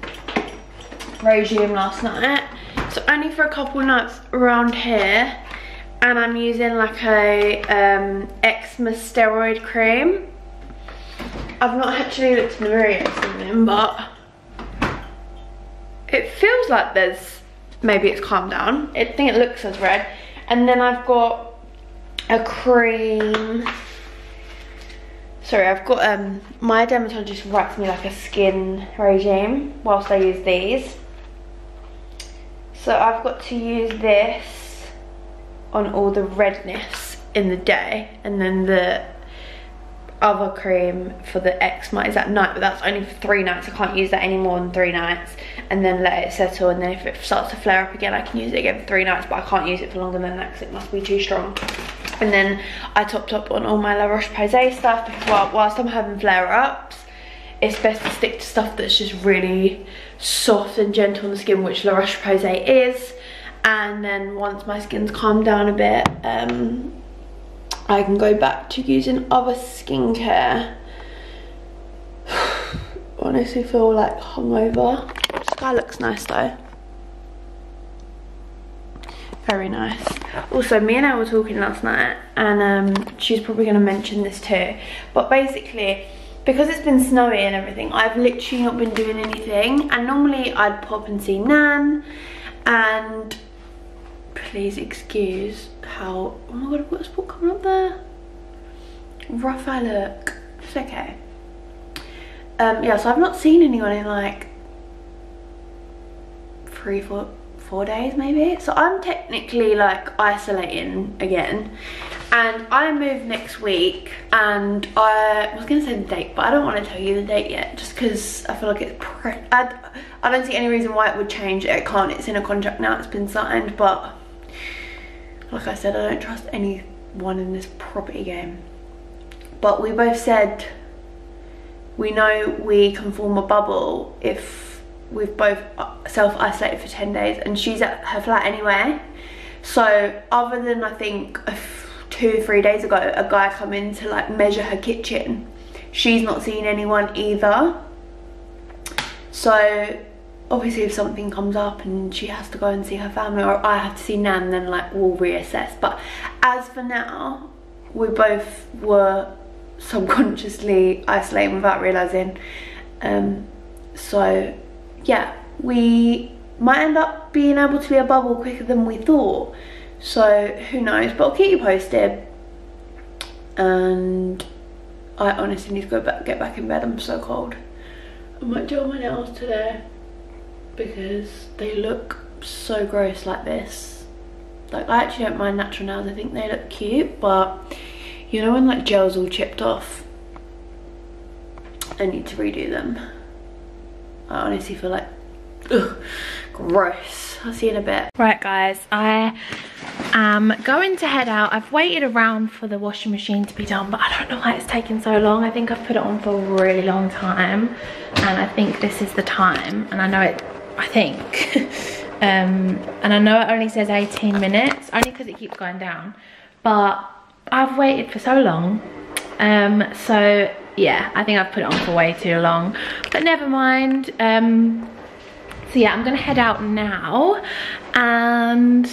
regime last night. So only for a couple nights around here. And I'm using like a eczema steroid cream. I've not actually looked in the mirror yet or something, but it feels like there's, maybe it's calmed down. I think it looks as red. And then I've got a cream. Sorry, I've got, my dermatologist writes me like a skin regime whilst I use these. So I've got to use this on all the redness in the day, and then the other cream for the eczema is at night, but that's only for 3 nights. I can't use that any more than 3 nights and then let it settle, and then if it starts to flare up again I can use it again for 3 nights, but I can't use it for longer than that because it must be too strong. And then I topped up on all my La Roche-Posay stuff because whilst I'm having flare-ups it's best to stick to stuff that's just really soft and gentle on the skin, which La Roche-Posay is. And then once my skin's calmed down a bit, I can go back to using other skincare. Honestly feel like hungover. Sky looks nice though. Very nice. Also, me and I were talking last night and she's probably gonna mention this too. But basically, because it's been snowy and everything, I've literally not been doing anything. And normally I'd pop and see Nan, and please excuse how, oh my god, I've got a spot coming up there. Rough eye look. It's okay. Yeah, so I've not seen anyone in like 3, 4 days maybe. So I'm technically like isolating again. And I move next week, and I was gonna say the date, but I don't want to tell you the date yet, just because I feel like it's I don't see any reason why it would change. It can't, it's in a contract now, it's been signed, but like I said, I don't trust anyone in this property game. But we both said we know we can form a bubble if we've both self-isolated for 10 days, and she's at her flat anyway. So other than, I think, 2-3 days ago, a guy come in to like measure her kitchen, she's not seen anyone either. So obviously if something comes up and she has to go and see her family, or I have to see Nan, then like we'll reassess. But as for now, we both were subconsciously isolating without realising. So yeah, we might end up being able to be a bubble quicker than we thought. So who knows, but I'll keep you posted. And I honestly need to go back, get back in bed, I'm so cold. I might do all my nails today because they look so gross like this. Like, I actually don't mind natural nails, I think they look cute, but you know when like gel's all chipped off? I need to redo them. I honestly feel like, ugh, gross. I'll see you in a bit. Right guys, I am going to head out. I've waited around for the washing machine to be done, but I don't know why it's taking so long. I think I've put it on for a really long time, and I think this is the time, and I know it, I think and I know it only says 18 minutes only because it keeps going down, but I've waited for so long. So yeah, I think I've put it on for way too long, but never mind. So yeah, I'm gonna head out now, and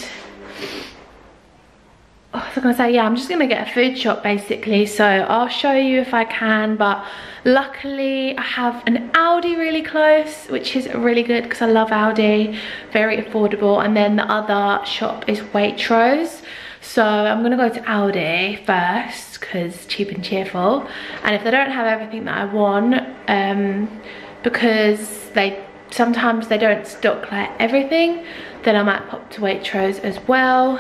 oh, I was gonna say, yeah, I'm just gonna get a food shop basically, so I'll show you if I can, but luckily I have an Aldi really close, which is really good because I love Aldi, very affordable, and then the other shop is Waitrose. So I'm gonna go to Aldi first because cheap and cheerful, and if they don't have everything that I want, because they sometimes they don't stock like everything, then I might pop to Waitrose as well.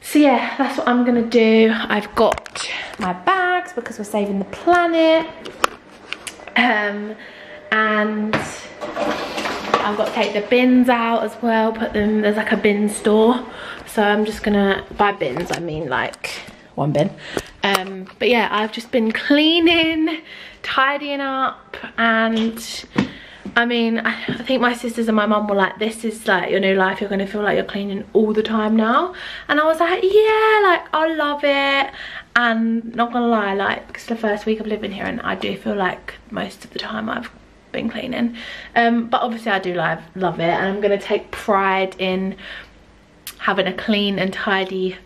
So yeah, that's what I'm gonna do. I've got my bags because we're saving the planet, and I've got to take the bins out as well, put them, there's like a bin store, so I'm just gonna buy bins, I mean like one bin. But yeah, I've just been cleaning, tidying up, and I mean, I think my sisters and my mum were like, this is like your new life, you're gonna feel like you're cleaning all the time now. And I was like, yeah, like I love it. And not gonna lie, like it's the first week of living here and I do feel like most of the time I've been cleaning, but obviously I do love it, and I'm gonna take pride in having a clean and tidy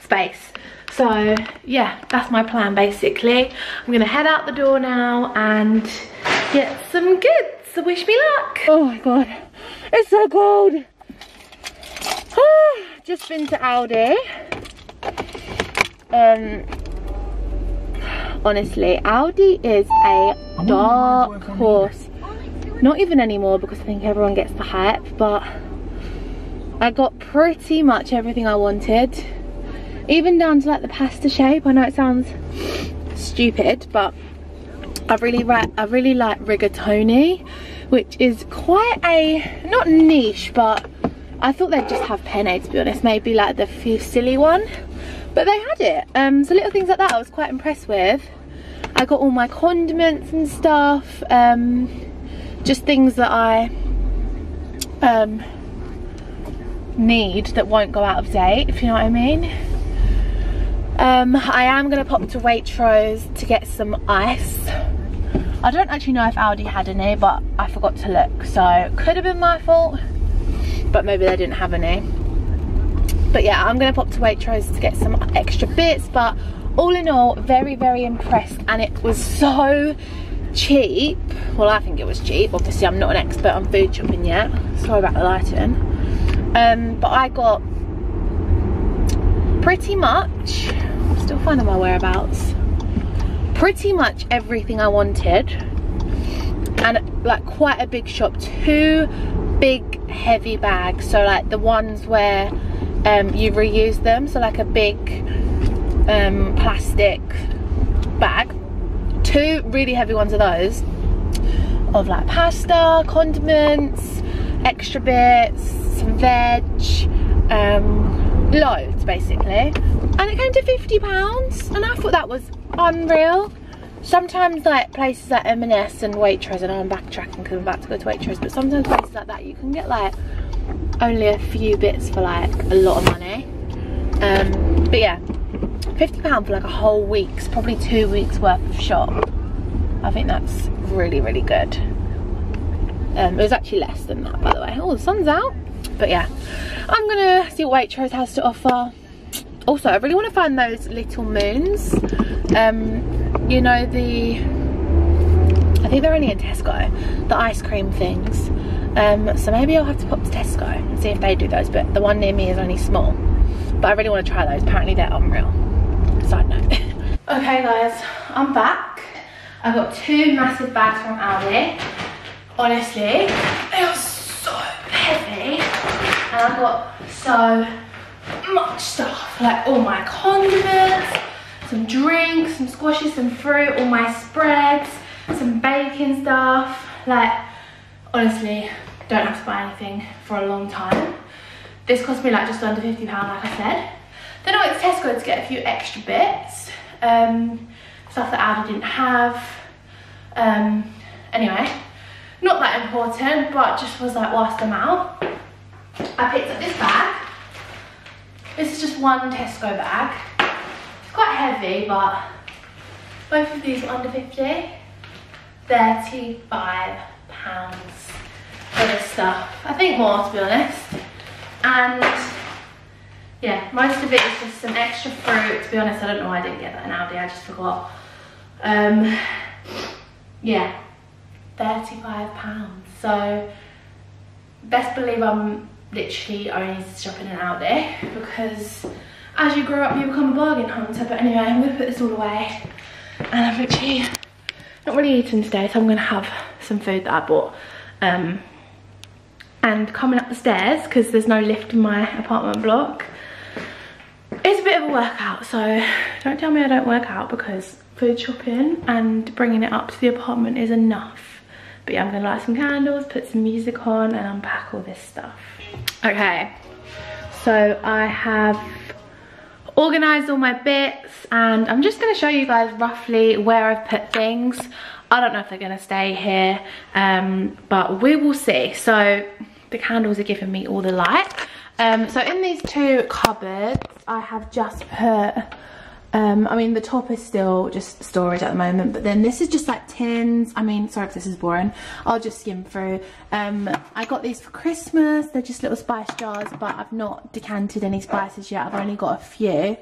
space. So yeah, that's my plan basically. I'm gonna head out the door now and get some goods, so wish me luck. Oh my god, it's so cold. Oh, just been to Aldi. Honestly, Aldi is a dark horse. Not even anymore because I think everyone gets the hype, but I got pretty much everything I wanted. Even down to like the pasta shape. I know it sounds stupid, but I really like rigatoni, which is quite a, not niche, but I thought they'd just have penne to be honest, maybe like the fusilli one, but they had it. So little things like that I was quite impressed with. I got all my condiments and stuff, just things that I need that won't go out of date, if you know what I mean. I am gonna pop to Waitrose to get some ice. I don't actually know if Aldi had any, but I forgot to look, so could have been my fault, but maybe they didn't have any. But yeah, I'm gonna pop to Waitrose to get some extra bits, but all in all, very, very impressed, and it was so cheap. Well, I think it was cheap. Obviously, I'm not an expert on food shopping yet. Sorry about the lighting. But I got pretty much, I'm still finding my whereabouts, pretty much everything I wanted, and like quite a big shop, 2 big heavy bags, so like the ones where you reuse them, so like a big plastic bag, 2 really heavy ones of those, of like pasta, condiments, extra bits, some veg, loads basically, and it came to £50, and I thought that was unreal. sometimes like places like M&S and Waitrose, and I'm backtracking because I'm about to go to Waitrose, but sometimes places like that you can get like only a few bits for like a lot of money. But yeah, £50 for like a whole week's, probably 2 weeks worth of shop. I think that's really, really good. It was actually less than that, by the way. Oh, the sun's out. But yeah, I'm gonna see what Waitrose has to offer. Also, I really want to find those little moons. You know, I think they're only in Tesco, the ice cream things. So maybe I'll have to pop to Tesco and see if they do those, but the one near me is only small. But I really want to try those. Apparently they're unreal. Side note. Okay guys, I'm back. I got two massive bags from Aldi. Honestly, they are so heavy. And I got so much stuff, like all my condiments, some drinks, some squashes, some fruit, all my spreads, some baking stuff. Like, honestly, don't have to buy anything for a long time. This cost me like just under £50, like I said. Then I went to Tesco to get a few extra bits. Stuff that Aldi didn't have. Anyway, not that important, but just was like, whilst I'm out, I picked up this bag. This is just one Tesco bag. It's quite heavy, but both of these are under 50. £35 for this stuff. I think more, to be honest. And yeah, most of it is just some extra fruit. To be honest, I don't know why I didn't get that in Aldi, I just forgot. Yeah, £35. So, best believe I'm literally only shopping in Aldi, because as you grow up, you become a bargain hunter. But anyway, I'm gonna put this all away. And I've actually not really eaten today, so I'm gonna have some food that I bought. And coming up the stairs, because there's no lift in my apartment block, it's a bit of a workout, so don't tell me I don't work out, because food shopping and bringing it up to the apartment is enough. But yeah, I'm gonna light some candles, put some music on, and unpack all this stuff. Okay, so I have organised all my bits, and I'm just gonna show you guys roughly where I've put things. I don't know if they're gonna stay here, but we will see. So the candles are giving me all the light. So in these two cupboards, I have just put, I mean, the top is still just storage at the moment, but then this is just like tins. I mean, sorry if this is boring, I'll just skim through. I got these for Christmas. They're just little spice jars, but I've not decanted any spices yet. I've only got a few.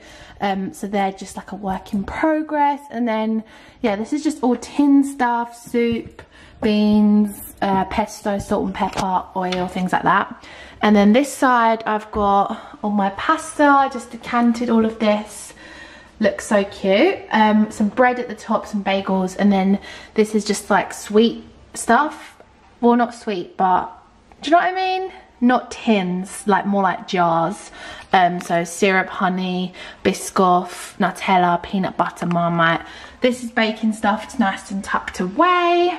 So they're just like a work in progress. And then, yeah, this is just all tin stuff, soup, beans, pesto, salt and pepper, oil, things like that. And then this side, I've got all my pasta. I just decanted all of this. Looks so cute. Some bread at the top, some bagels, and then this is just like sweet stuff. Well, not sweet, but do you know what I mean? Not tins, like more like jars. So syrup, honey, Biscoff, Nutella, peanut butter, Marmite. This is baking stuff. It's nice and tucked away.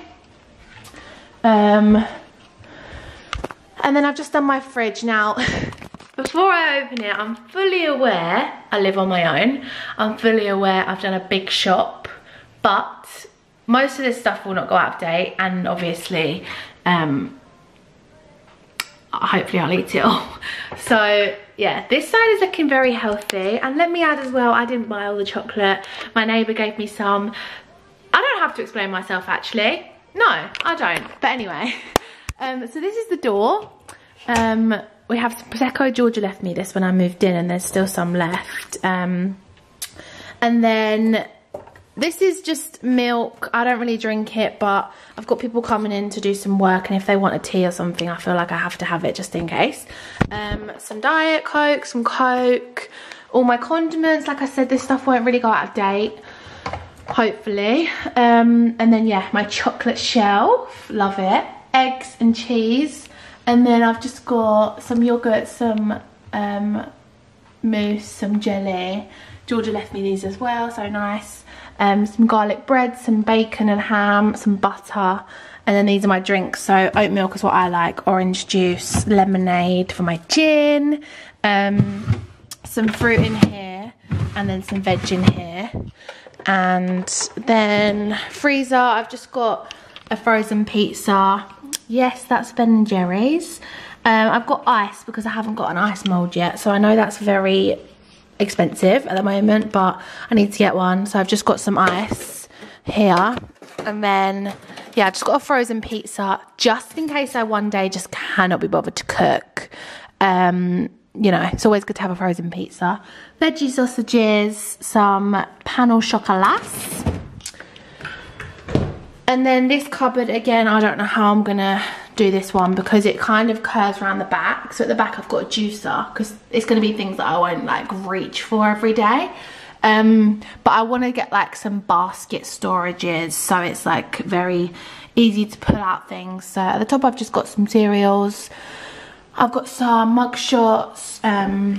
And then I've just done my fridge now. Before I open it, I'm fully aware, I live on my own, I'm fully aware I've done a big shop, but most of this stuff will not go out of date, and obviously, hopefully I'll eat it all. So yeah, this side is looking very healthy, and let me add as well, I didn't buy all the chocolate, my neighbour gave me some. I don't have to explain myself actually, no, I don't, but anyway. So this is the door. We have some Prosecco. Georgia left me this when I moved in, and there's still some left. And then this is just milk. I don't really drink it, but I've got people coming in to do some work, and if they want a tea or something, I feel like I have to have it just in case. Some Diet Coke, some Coke, all my condiments. Like I said, this stuff won't really go out of date, hopefully. And then, yeah, my chocolate shelf. Love it. Eggs and cheese. And then I've just got some yoghurt, some mousse, some jelly. Georgia left me these as well, so nice. Some garlic bread, some bacon and ham, some butter. And then these are my drinks. So oat milk is what I like, orange juice, lemonade for my gin. Some fruit in here, and then some veg in here. And then freezer, I've just got a frozen pizza. Yes, that's Ben & Jerry's. I've got ice because I haven't got an ice mold yet. So I know that's very expensive at the moment, but I need to get one. So I've just got some ice here. And then, yeah, I've just got a frozen pizza just in case I one day just cannot be bothered to cook. You know, it's always good to have a frozen pizza. Veggie sausages, some pan au chocolat. And then this cupboard, again, I don't know how I'm going to do this one because it kind of curves around the back. So at the back, I've got a juicer because it's going to be things that I won't, like, reach for every day. But I want to get, like, some basket storages so it's, like, very easy to pull out things. So at the top, I've just got some cereals. I've got some mug shots, a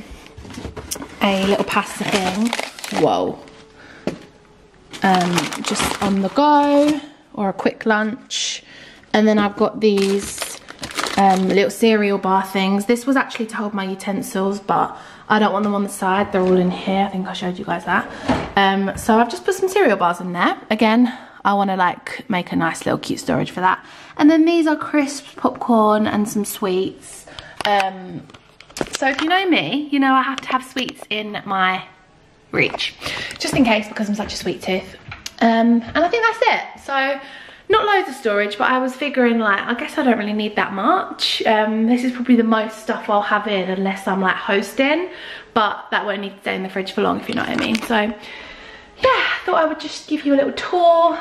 little pasta thing. Whoa. Just on the go or a quick lunch. And then I've got these little cereal bar things. This was actually to hold my utensils, but I don't want them on the side. They're all in here. I think I showed you guys that. So I've just put some cereal bars in there. Again, I want to, like, make a nice little cute storage for that. And then these are crisps, popcorn, and some sweets. So if you know me, you know I have to have sweets in my reach, just in case, because I'm such a sweet tooth. And I think that's it. So not loads of storage, but I was figuring, like, I guess I don't really need that much. This is probably the most stuff I'll have in unless I'm, like, hosting, but that won't need to stay in the fridge for long, if you know what I mean. So yeah, I thought I would just give you a little tour.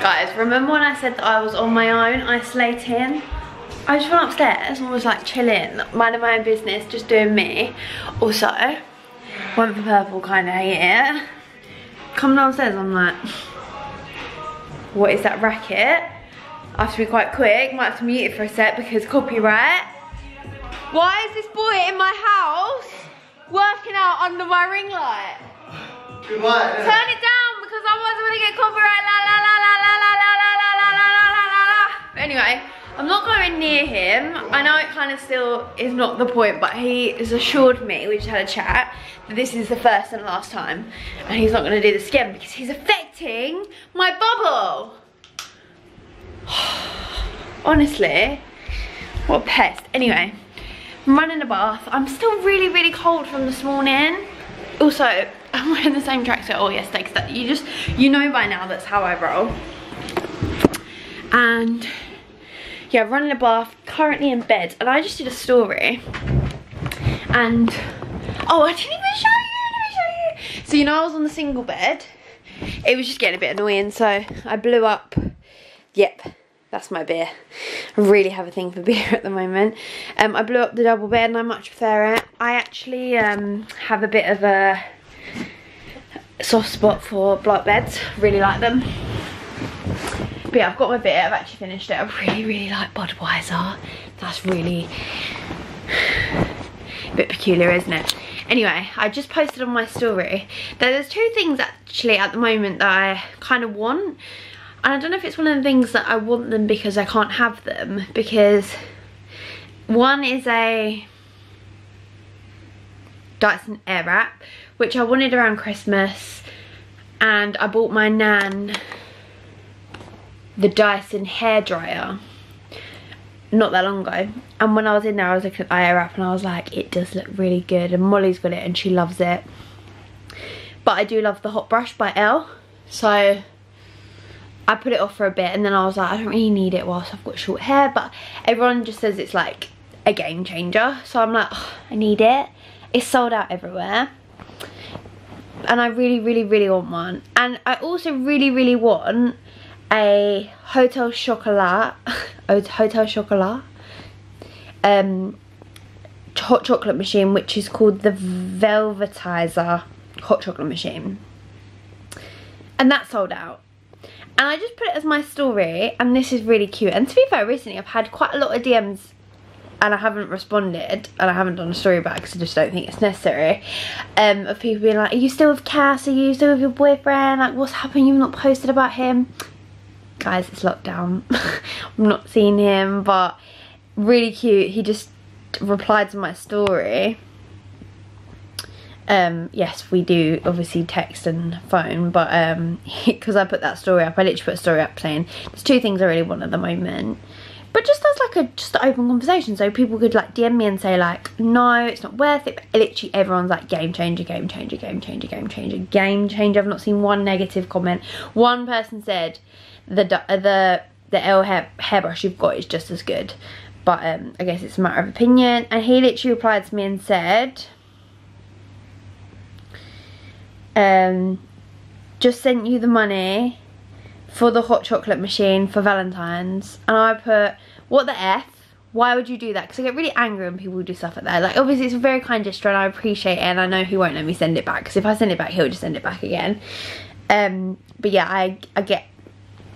Guys, remember when I said that I was on my own, isolating? I just went upstairs and was, like, chilling, minding my own business, just doing me. Also, went for purple, kind of hate it. Come downstairs, I'm like, what is that racket? I have to be quite quick, might have to mute it for a sec because copyright. Why is this boy in my house working out under my ring light? Goodbye. Turn it down because I wasn't going to get copyright. La la la la la la la la la la la la la la. But anyway, I'm not going near him. I know it kind of still is not the point, but he has assured me, we just had a chat, that this is the first and last time. And he's not going to do this again because he's affecting my bubble. Honestly, what a pest. Anyway, I'm running a bath. I'm still really, really cold from this morning. Also, I'm wearing the same tracksuit all yesterday because you just, you know by now that's how I roll. And yeah, running a bath, currently in bed, and I just did a story. And oh, I didn't even show you, let me show you. So you know I was on the single bed. It was just getting a bit annoying, so I blew up. Yep, that's my beer. I really have a thing for beer at the moment. I blew up the double bed and I much prefer it. I actually have a bit of a soft spot for blow up beds, really like them. But yeah, I've got my beer, I've actually finished it. I really, really like Budweiser. That's really a bit peculiar, isn't it? Anyway, I just posted on my story that there's two things actually at the moment that I kind of want. And I don't know if it's one of the things that I want them because I can't have them. Because one is a Dyson Airwrap, which I wanted around Christmas. And I bought my nan the Dyson hairdryer not that long ago, and when I was in there I was looking at the Airwrap and I was like, it does look really good, and Molly's got it and she loves it. But I do love the Hot Brush by Elle, so I put it off for a bit, and then I was like, I don't really need it whilst I've got short hair, but everyone just says it's like a game changer, so I'm like, oh, I need it. It's sold out everywhere and I really, really, really want one. And I also really, really want a Hotel Chocolat, hot chocolate machine, which is called the Velvetizer hot chocolate machine, and that's sold out. And I just put it as my story, and this is really cute. And to be fair, recently I've had quite a lot of DMs and I haven't responded, and I haven't done a story back because I just don't think it's necessary, of people being like, are you still with Cass, are you still with your boyfriend, like what's happened, you've not posted about him. Guys, it's lockdown. I'm not seeing him, but really cute. He just replied to my story Yes, we do obviously text and phone, but because I put that story up, I literally put a story up saying there's two things I really want at the moment, but just as like a just an open conversation, so people could like DM me and say like, no, it's not worth it. But literally everyone's like, game changer, game changer, game changer, game changer, game changer. I've not seen one negative comment. One person said the L hairbrush you've got is just as good, but I guess it's a matter of opinion. And he literally replied to me and said, just sent you the money for the hot chocolate machine for Valentine's. And I put, what the F? Why would you do that? Because I get really angry when people do stuff like that. Like, obviously it's a very kind gesture and I appreciate it, and I know he won't let me send it back, because if I send it back, he'll just send it back again. But yeah,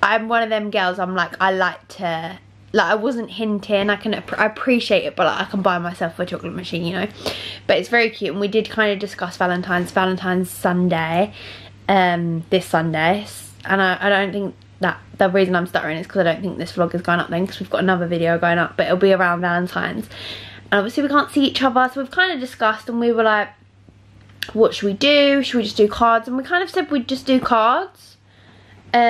I'm one of them girls, I'm like, I like to, like, I wasn't hinting, I appreciate it, but like, I can buy myself a chocolate machine, you know. But it's very cute, and we did kind of discuss Valentine's Sunday, this Sunday, and I don't think that, the reason I'm stuttering is because I don't think this vlog is going up then, because we've got another video going up, but it'll be around Valentine's, and obviously we can't see each other, so we've kind of discussed, and we were like, what should we do, should we just do cards, and we kind of said we'd just do cards, so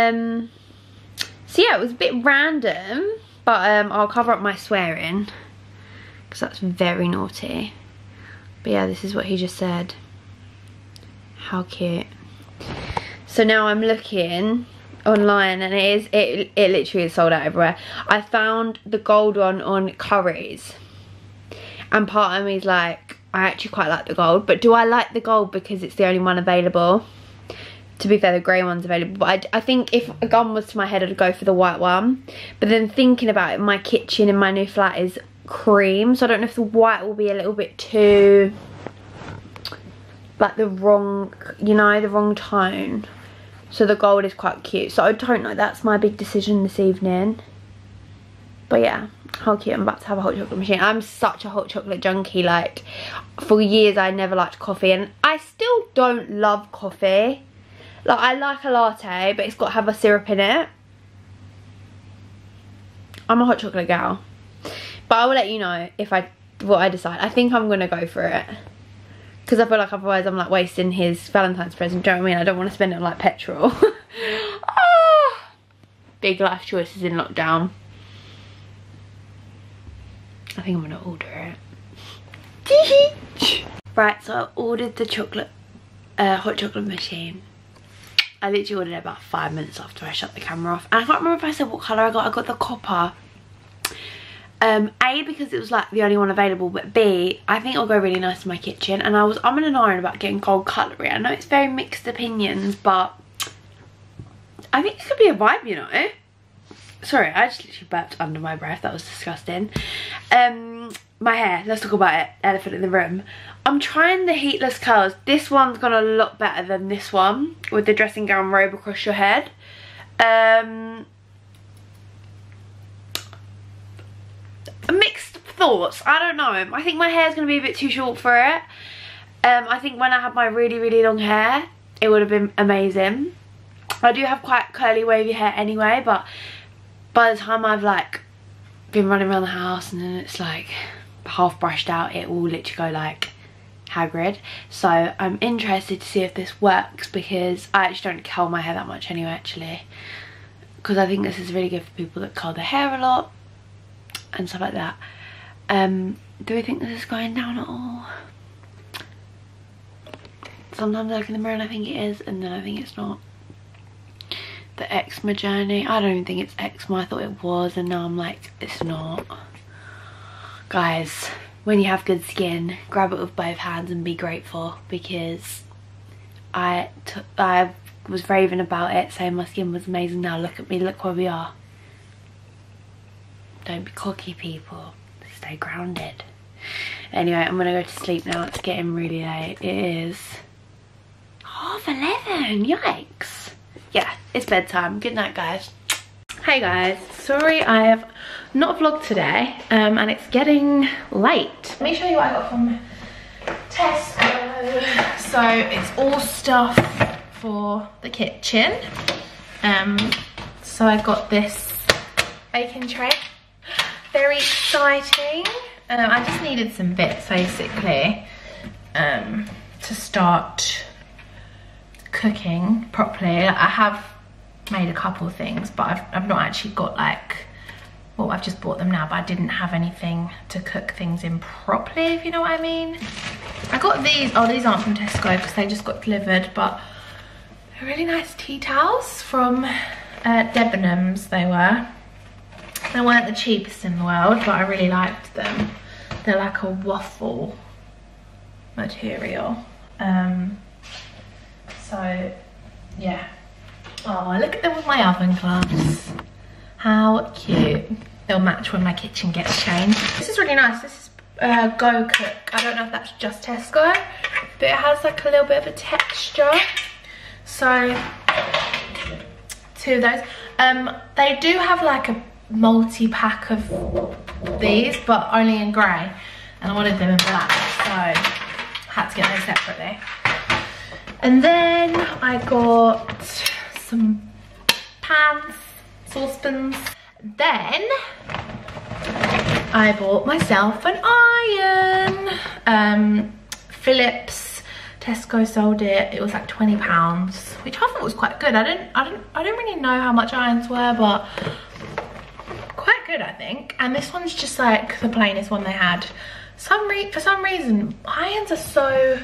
yeah, it was a bit random, but I'll cover up my swearing, because that's very naughty. But yeah, this is what he just said. How cute. So now I'm looking online, and it literally is sold out everywhere. I found the gold one on Curry's, and part of me is like, I actually quite like the gold, but do I like the gold because it's the only one available? To be fair, the grey one's available, but I think if a gun was to my head, I'd go for the white one. But then thinking about it, my kitchen in my new flat is cream, so I don't know if the white will be a little bit too, like, the wrong, you know, the wrong tone. So the gold is quite cute. So I don't know, that's my big decision this evening. But yeah, how cute. I'm about to have a hot chocolate machine. I'm such a hot chocolate junkie. Like, for years I never liked coffee, and I still don't love coffee. Like, I like a latte, but it's got to have a syrup in it. I'm a hot chocolate gal. But I will let you know if what I decide. I think I'm going to go for it, because I feel like otherwise I'm like wasting his Valentine's present. Do you know what I mean? I don't want to spend it on like petrol. Oh, big life choices in lockdown. I think I'm going to order it. Right, so I ordered the chocolate, hot chocolate machine. I literally ordered it about 5 minutes after I shut the camera off. And I can't remember if I said what colour I got. I got the copper. A, because it was like the only one available, but B, I think it'll go really nice in my kitchen. And I was umming and ahhing about getting gold cutlery. I know it's very mixed opinions, but I think it could be a vibe, you know. Sorry, I just literally burped under my breath. That was disgusting. My hair, let's talk about it. Elephant in the room. I'm trying the heatless curls. This one's gone a lot better than this one with the dressing gown robe across your head. Mixed thoughts. I don't know. I think my hair's going to be a bit too short for it. I think when I had my really, really long hair, it would have been amazing. I do have quite curly, wavy hair anyway, but by the time I've like been running around the house and then it's like half brushed out, it will literally go like Hagrid. So I'm interested to see if this works, because I actually don't curl my hair that much anyway, actually, because I think this is really good for people that curl their hair a lot and stuff like that. Do we think this is going down at all? Sometimes I look in the mirror and I think it is, and then I think it's not. The eczema journey, I don't even think it's eczema. I thought it was, and now I'm like, it's not. Guys, when you have good skin, grab it with both hands and be grateful, because I was raving about it, saying my skin was amazing. Now look at me, look where we are. Don't be cocky, people. Stay grounded. Anyway, I'm gonna go to sleep now. It's getting really late. It is 11:30. Yikes. Yeah, it's bedtime. Good night, guys. Hey guys, sorry I have not vlogged today, and it's getting late. Let me show you what I got from Tesco. So it's all stuff for the kitchen. So I got this baking tray. Very exciting. I just needed some bits basically to start cooking properly. I have made a couple of things, but I've not actually got like, well, I've just bought them now, but I didn't have anything to cook things in properly, if you know what I mean. I got these, oh, these aren't from Tesco because they just got delivered, but they're really nice tea towels from Debenhams. They weren't the cheapest in the world, but I really liked them. They're like a waffle material. So yeah. Oh, look at them with my oven gloves. How cute. They'll match when my kitchen gets changed. This is really nice. This is Go Cook. I don't know if that's just Tesco, but it has like a little bit of a texture. So two of those. They do have like a multi-pack of these, but only in grey, and I wanted them in black, so I had to get them separately. And then I got some pans, saucepans. Then I bought myself an iron. Philips, Tesco sold it. It was like £20, which I thought was quite good. I don't really know how much irons were, but quite good, I think. And this one's just like the plainest one they had. For some reason, irons are so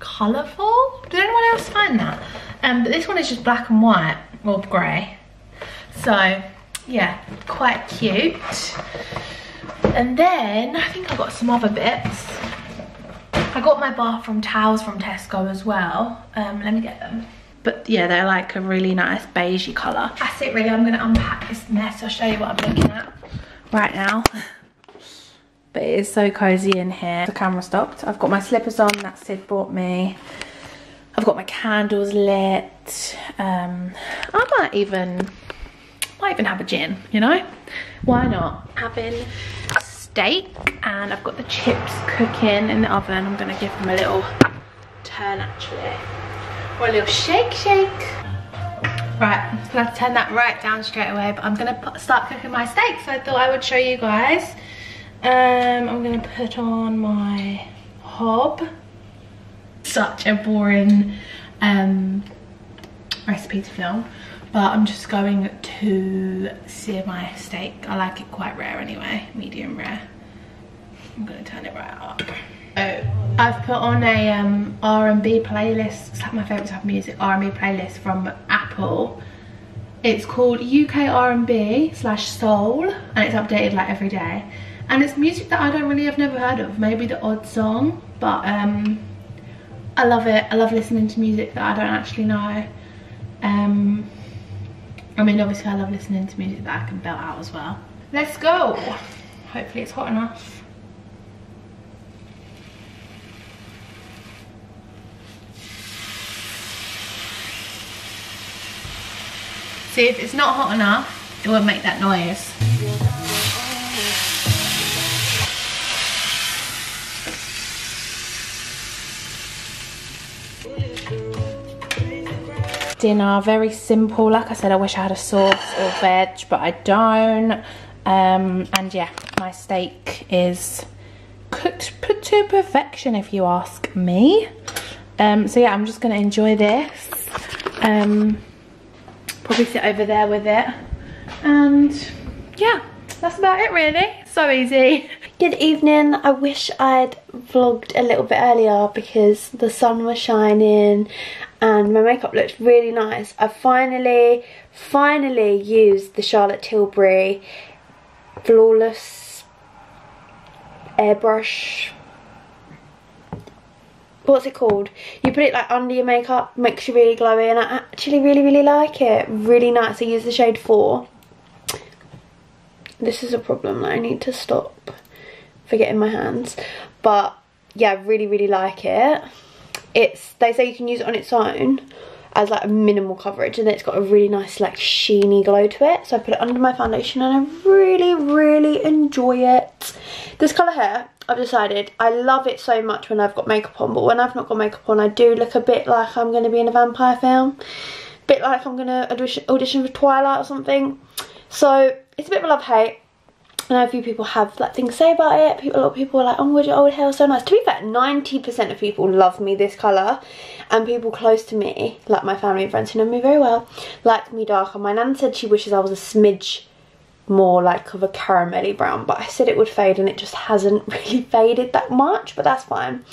colourful. Did anyone else find that? But this one is just black and white, or grey. So yeah, quite cute. And then I think I got some other bits. I got my bathroom towels from Tesco as well. Let me get them. But yeah, they're like a really nice beigey colour. That's it really, I'm gonna unpack this mess. I'll show you what I'm looking at right now. But it is so cozy in here. The camera stopped. I've got my slippers on that Sid bought me. I've got my candles lit. I might even have a gin, you know? Why not? Having steak, and I've got the chips cooking in the oven. I'm gonna give them a little turn actually. Or a little shake, shake. Right, I'm gonna have to turn that right down straight away, but I'm gonna start cooking my steak, so I thought I would show you guys. I'm gonna put on my hob. Such a boring recipe to film, but I'm just going to sear my steak. I like it quite rare anyway, medium rare. I'm gonna turn it right up. Oh, I've put on a R&B playlist. It's like my favourite type of music, R&B playlist from Apple. It's called UK R&B/Soul, and it's updated like every day. And it's music that I don't really, I've never heard of, maybe the odd song, but I love it. I love listening to music that I don't actually know. I mean, obviously I love listening to music that I can belt out as well. Let's go. Hopefully it's hot enough. See, if it's not hot enough, it won't make that noise. Dinner, very simple. Like I said, I wish I had a sauce or veg, but I don't. And yeah, my steak is cooked to perfection, if you ask me. So yeah, I'm just gonna enjoy this. Probably sit over there with it, and yeah, that's about it really. So easy. Good evening. I wish I'd vlogged a little bit earlier because the sun was shining and my makeup looked really nice. I finally used the Charlotte Tilbury Flawless Airbrush. What's it called? You put it like under your makeup, makes you really glowy, and I actually really like it. Really nice. I use the shade 4. This is a problem that I need to stop forgetting my hands. But yeah, I really like it. They say you can use it on its own as like a minimal coverage, and it's got a really nice like sheeny glow to it. So I put it under my foundation and I really enjoy it. This colour here, I've decided, I love it so much when I've got makeup on, but when I've not got makeup on I do look a bit like I'm going to be in a vampire film. A bit like I'm going to audition for Twilight or something. So it's a bit of a love hate. I know a few people have like things to say about it. A lot of people are like, oh, your old hair is so nice. To be fair, 90% of people love me this colour, and people close to me, like my family and friends who know me very well, like me darker. My nan said she wishes I was a smidge more like of a caramelly brown, but I said it would fade and it just hasn't really faded that much, but that's fine.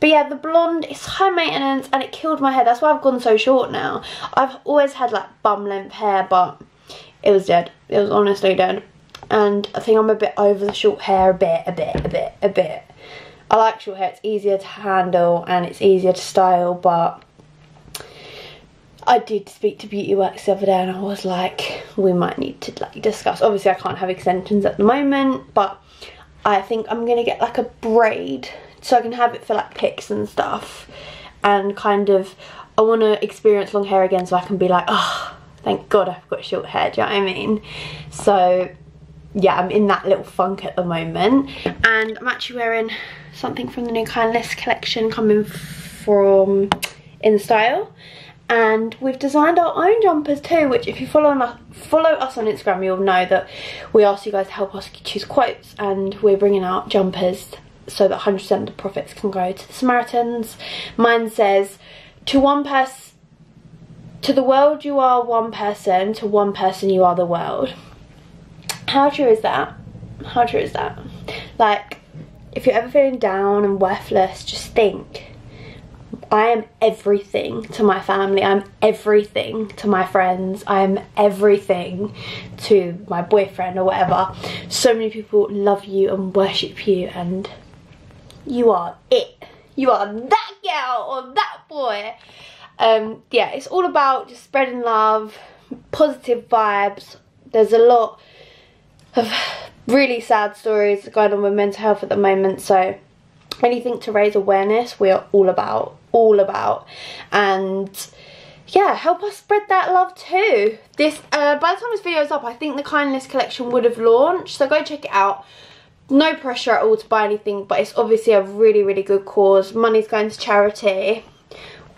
But yeah, the blonde, it's high maintenance and it killed my hair. That's why I've gone so short now. I've always had like bum length hair, but it was dead. It was honestly dead. And I think I'm a bit over the short hair, a bit. I like short hair. It's easier to handle and it's easier to style, but I did speak to Beauty Works the other day and I was like, we might need to like discuss. Obviously, I can't have extensions at the moment, but I think I'm going to get like a braid so I can have it for like pics and stuff, and kind of I want to experience long hair again so I can be like, oh, thank God I've got short hair, do you know what I mean? So yeah, I'm in that little funk at the moment, and I'm actually wearing something from the new Kindness collection coming from In The Style, and we've designed our own jumpers too, which if you follow us on Instagram, you'll know that we asked you guys to help us choose quotes, and we're bringing out jumpers so that 100% of the profits can go to the Samaritans. Mine says, to the world you are one person, to one person you are the world. How true is that? How true is that? Like, if you're ever feeling down and worthless, just think, I am everything to my family, I'm everything to my friends, I'm everything to my boyfriend or whatever. So many people love you and worship you, and you are it. You are that girl or that boy. Yeah, it's all about just spreading love, positive vibes. There's a lot of really sad stories going on with mental health at the moment, so anything to raise awareness, we are all about. And yeah, help us spread that love too. This by the time this video is up, I think the Kindness collection would have launched, so go check it out. No pressure at all to buy anything, but it's obviously a really, really good cause. Money's going to charity.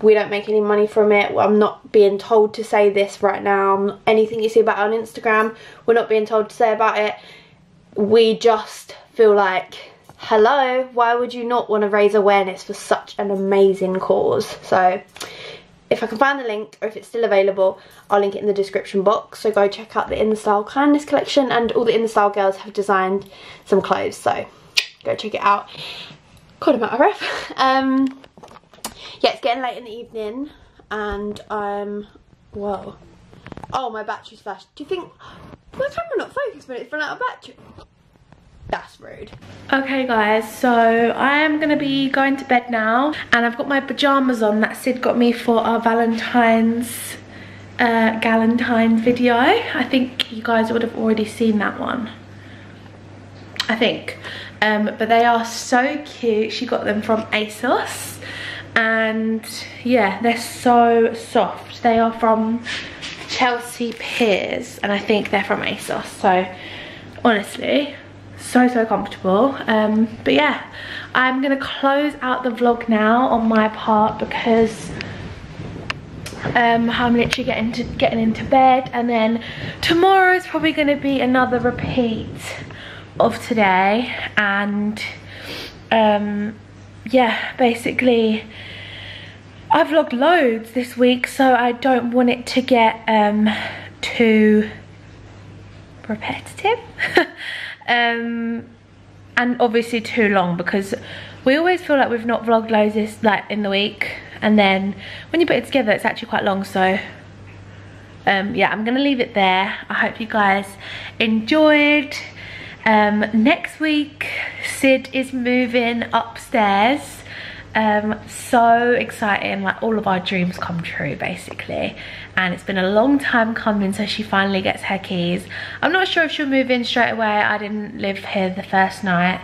We don't make any money from it. I'm not being told to say this right now. Anything you see about on Instagram, we're not being told to say about it. We just feel like, hello, why would you not want to raise awareness for such an amazing cause? So if I can find the link, or if it's still available, I'll link it in the description box. So go check out the In The Style Kindness collection, and all the In The Style girls have designed some clothes, so go check it out. God, I'm out of breath. Yeah, it's getting late in the evening, and whoa, oh, my battery's flashed. Do you think my camera not focused when it's run out of battery? That's rude. Okay guys, so I am gonna be going to bed now, and I've got my pajamas on that Sid got me for our Galentine video. I think you guys would have already seen that one, I think, but they are so cute. She got them from ASOS, and yeah, they're so soft. They are from Chelsea Piers, and I think they're from ASOS, so honestly so comfortable. But yeah, I'm gonna close out the vlog now on my part, because I'm literally getting into bed, and then tomorrow is probably gonna be another repeat of today, and yeah, basically I vlogged loads this week, so I don't want it to get too repetitive. And obviously too long, because we always feel like we've not vlogged loads this, like, in the week, and then when you put it together it's actually quite long. So yeah, I'm gonna leave it there. I hope you guys enjoyed. Next week Sid is moving upstairs, so exciting, like all of our dreams come true basically, and it's been a long time coming, so she finally gets her keys. I'm not sure if she'll move in straight away. I didn't live here the first night.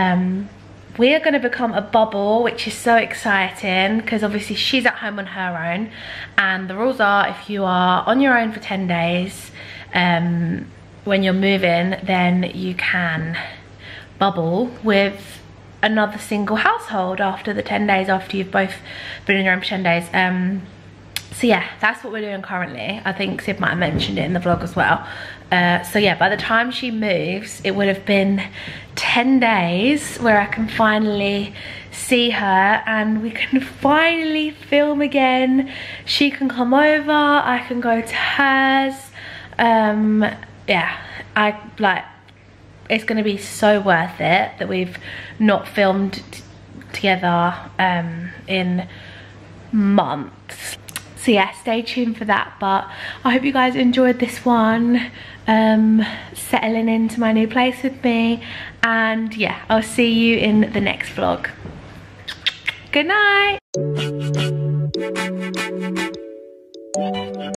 We are going to become a bubble, which is so exciting, because obviously she's at home on her own, and the rules are if you are on your own for 10 days when you're moving, then you can bubble with another single household after the 10 days, after you've both been in your own for 10 days. So yeah, that's what we're doing currently. I think Sid might have mentioned it in the vlog as well. So yeah, by the time she moves, it would have been 10 days where I can finally see her and we can finally film again. She can come over, I can go to hers. Yeah, I like, it's gonna be so worth it that we've not filmed together in months. So yeah, stay tuned for that, but I hope you guys enjoyed this one, settling into my new place with me, and yeah, I'll see you in the next vlog. Good night.